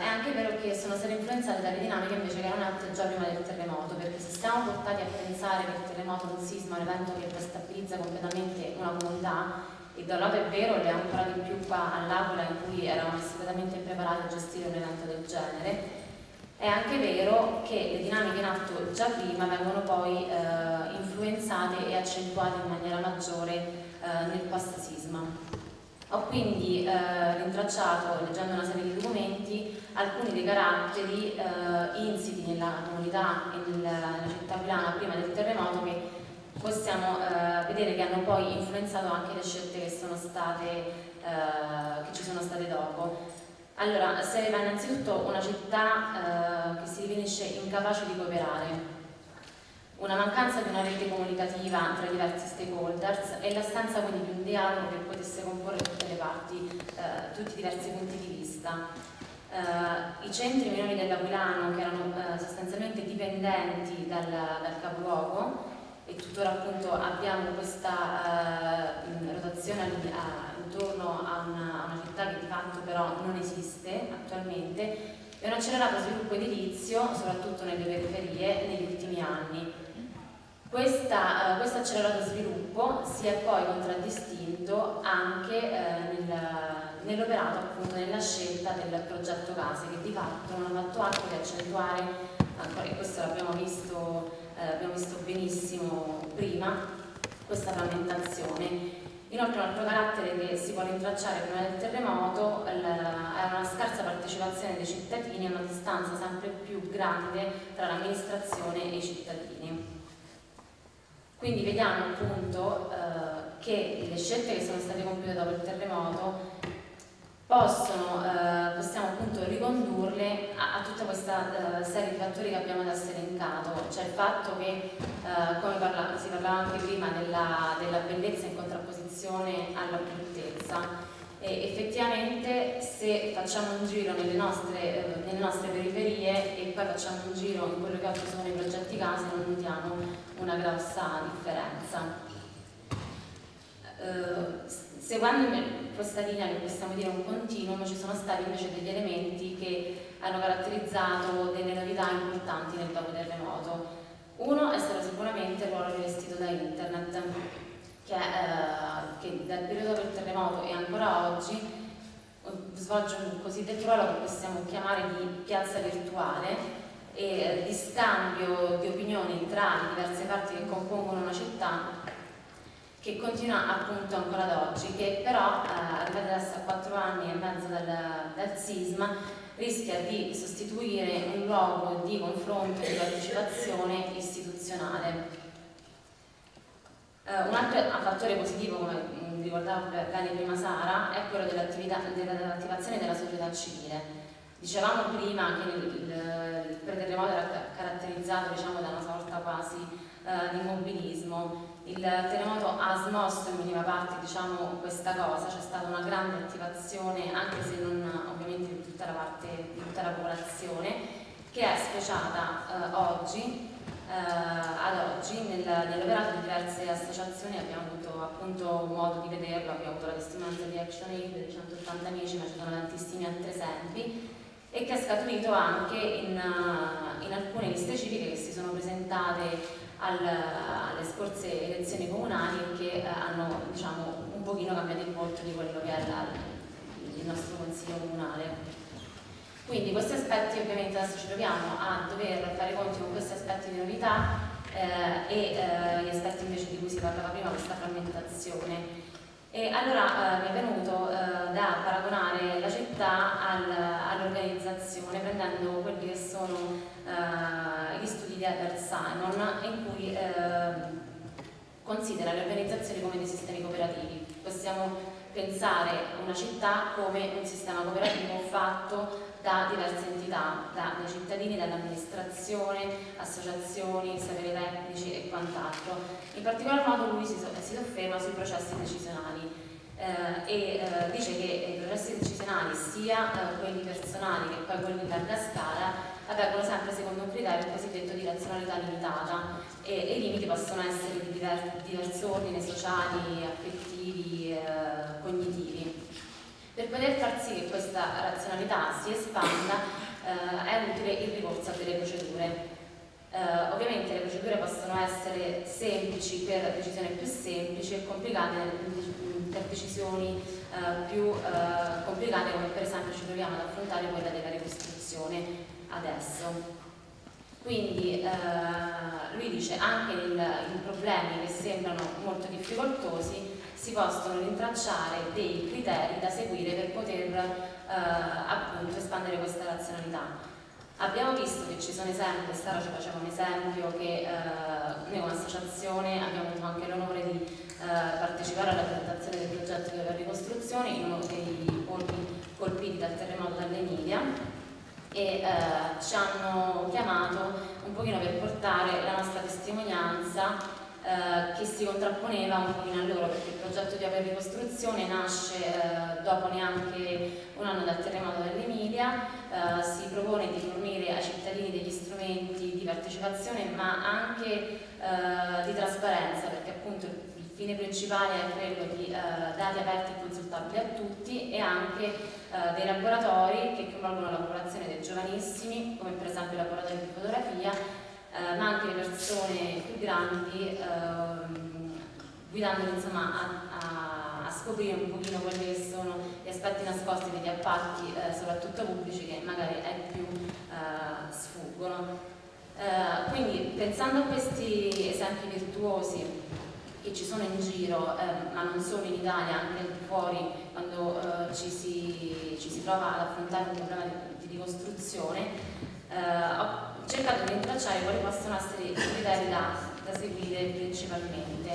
è anche vero che sono state influenzate dalle dinamiche invece che erano nate già prima del terremoto, perché se siamo portati a pensare che il terremoto è un sisma, un evento che destabilizza completamente una comunità, e da un lato è vero, e ancora di più qua all'Aquila in cui eravamo assolutamente impreparati a gestire un evento del genere, è anche vero che le dinamiche in atto già prima vengono poi eh, influenzate e accentuate in maniera maggiore eh, nel post-sisma. Ho quindi eh, rintracciato, leggendo una serie di documenti, alcuni dei caratteri eh, insiti nella comunità e nella, nella città aquilana prima del terremoto, che possiamo eh, vedere che hanno poi influenzato anche le scelte che, sono state, eh, che ci sono state dopo. Allora, Sereva innanzitutto una città eh, che si definisce incapace di cooperare, una mancanza di una rete comunicativa tra i diversi stakeholders e l'assenza quindi di un dialogo che potesse comporre tutte le parti, eh, tutti i diversi punti di vista. Eh, I centri minori dell'Aquilano, che erano eh, sostanzialmente dipendenti dal, dal capoluogo, e tuttora appunto abbiamo questa eh, rotazione a, intorno a una, a una città che di fatto però non esiste attualmente, e un accelerato sviluppo edilizio soprattutto nelle periferie negli ultimi anni. Questa, eh, questo accelerato sviluppo si è poi contraddistinto anche eh, nel, nell'operato appunto nella scelta del progetto Case, che di fatto non ha fatto altro che accentuare ancora, e questo l'abbiamo visto Abbiamo visto benissimo prima, questa frammentazione. Inoltre un altro carattere che si può rintracciare prima del terremoto era una scarsa partecipazione dei cittadini e una distanza sempre più grande tra l'amministrazione e i cittadini. Quindi vediamo appunto eh, che le scelte che sono state compiute dopo il terremoto possono, eh, possiamo appunto ricondurle a, a tutta questa eh, serie di fattori che abbiamo adesso elencato, cioè il fatto che, eh, come parla, si parlava anche prima, della, della bellezza in contrapposizione alla bruttezza, e effettivamente se facciamo un giro nelle nostre, eh, nelle nostre periferie e poi facciamo un giro in quello che oggi sono i progetti case, non notiamo una grossa differenza. Eh, Seguendo questa linea, che possiamo dire un continuum, ci sono stati invece degli elementi che hanno caratterizzato delle novità importanti nel dopo terremoto. Uno è stato sicuramente il ruolo rivestito da internet, che, eh, che dal periodo del terremoto e ancora oggi svolge un cosiddetto ruolo che possiamo chiamare di piazza virtuale e di scambio di opinioni tra le diverse parti che compongono una città, che continua appunto ancora ad oggi, che però eh, arrivati adesso a quattro anni e mezzo dal, dal sisma rischia di sostituire un luogo di confronto e di partecipazione istituzionale. Eh, un altro fattore positivo, come ricordava bene prima Sara, è quello dell'attivazione della società civile. Dicevamo prima che il, il preterremoto era caratterizzato, diciamo, da una sorta quasi eh, di immobilismo. Il terremoto ha smosso in minima parte, diciamo, questa cosa, c'è stata una grande attivazione, anche se non ovviamente di tutta la parte, di tutta la popolazione, che è sfociata eh, oggi, eh, ad oggi, nel, nell'operato di diverse associazioni. Abbiamo avuto appunto modo di vederlo, abbiamo avuto la testimonianza di Action Aid, di centottanta amici, ma ci sono tantissimi altri esempi, e che è scaturito anche in, in alcune liste civiche che si sono presentate alle scorse elezioni comunali, che hanno, diciamo, un pochino cambiato il volto di quello che è la, il nostro consiglio comunale. Quindi questi aspetti, ovviamente adesso ci troviamo a dover fare conti con questi aspetti di novità eh, e eh, gli aspetti invece di cui si parlava prima, questa frammentazione. E allora eh, mi è venuto eh, da paragonare la città al, all'organizzazione, prendendo quelli che sono eh, gli studi di Albert Simon, in cui eh, considera le organizzazioni come dei sistemi cooperativi. Possiamo pensare una città come un sistema cooperativo fatto da diverse entità, dai cittadini, dall'amministrazione, associazioni, saperi tecnici e quant'altro. In particolar modo lui si, so, si sofferma sui processi decisionali eh, e eh, dice che i processi decisionali, sia eh, quelli personali che poi quelli di larga scala, avvengono sempre secondo un criterio cosiddetto di razionalità limitata, e, e i limiti possono essere di diver, diverso ordine, sociali, affettivi, eh, cognitivi. Per poter far sì che questa razionalità si espanda eh, è utile il ricorso a delle procedure. Eh, ovviamente le procedure possono essere semplici per decisioni più semplici e complicate per decisioni eh, più eh, complicate, come per esempio ci troviamo ad affrontare quella della ricostruzione adesso. Quindi eh, lui dice anche il, i problemi che sembrano molto difficoltosi si possono rintracciare dei criteri da seguire per poter eh, appunto espandere questa razionalità. Abbiamo visto che ci sono esempi, Sara ci faceva un esempio che eh, noi come associazione abbiamo avuto anche l'onore di eh, partecipare alla presentazione del progetto di Opera Ricostruzione in uno dei borghi colpiti dal terremoto dell'Emilia, e eh, ci hanno chiamato un pochino per portare la nostra testimonianza Eh, che si contrapponeva un pochino a loro, perché il progetto di Opera Ricostruzione nasce eh, dopo neanche un anno dal terremoto dell'Emilia, eh, si propone di fornire ai cittadini degli strumenti di partecipazione ma anche eh, di trasparenza, perché appunto il fine principale è quello di eh, dati aperti e consultabili a tutti, e anche eh, dei laboratori che coinvolgono la popolazione dei giovanissimi, come per esempio il laboratorio di fotografia, Eh, ma anche le persone più grandi, ehm, guidandole insomma a, a, a scoprire un pochino quelli che sono gli aspetti nascosti degli appalti, eh, soprattutto pubblici, che magari ai più eh, sfuggono. Eh, quindi pensando a questi esempi virtuosi che ci sono in giro, eh, ma non solo in Italia, anche fuori, quando eh, ci, si, ci si prova ad affrontare un problema di, di ricostruzione, eh, ho cercato di rintracciare quali possono essere i criteri da, da seguire principalmente,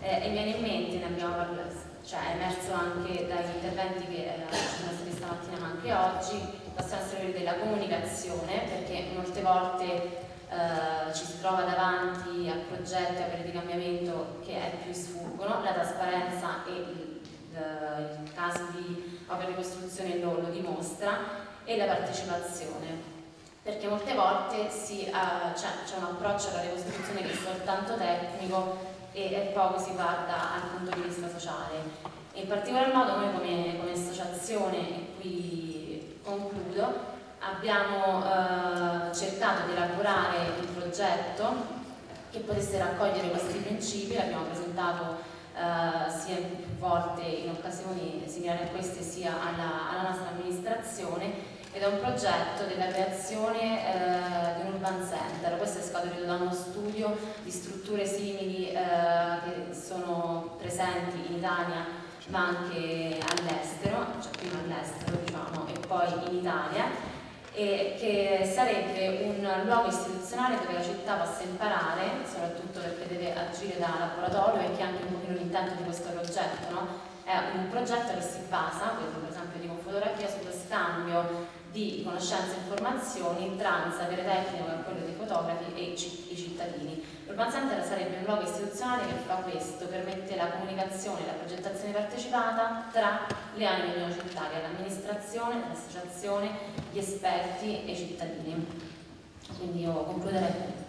eh, e mi viene in mente, ne abbiamo parlato, cioè è emerso anche dagli interventi che eh, ci sono stati stamattina ma anche oggi, possono essere quelli della comunicazione, perché molte volte eh, ci si trova davanti a progetti, a opere di cambiamento che è più sfuggono, la trasparenza, e il, il, il caso di opera di costruzione lo, lo dimostra, e la partecipazione. Perché molte volte uh, c'è un approccio alla ricostruzione che è soltanto tecnico, e, e poco si guarda al punto di vista sociale. In particolar modo noi come, come associazione, e qui concludo, abbiamo eh, cercato di elaborare un progetto che potesse raccogliere questi principi, l'abbiamo presentato eh, sia più volte in occasioni similari a queste sia alla, alla nostra amministrazione, ed è un progetto della creazione eh, di un Urban Center. Questo è scaturito da uno studio di strutture simili eh, che sono presenti in Italia ma anche all'estero, cioè prima all'estero diciamo e poi in Italia, e che sarebbe un luogo istituzionale dove la città possa imparare, soprattutto perché deve agire da laboratorio, e che è anche un pochino l'intento di questo progetto, no? È un progetto che si basa, per esempio dico fotografia, sullo scambio di conoscenze e informazioni tra un sapere tecnico che è quello dei fotografi e i cittadini. L'Urban Center sarebbe un luogo istituzionale che fa questo, permette la comunicazione e la progettazione partecipata tra le anime di una città, che è l'amministrazione, l'associazione, gli esperti e i cittadini. Quindi io concluderei.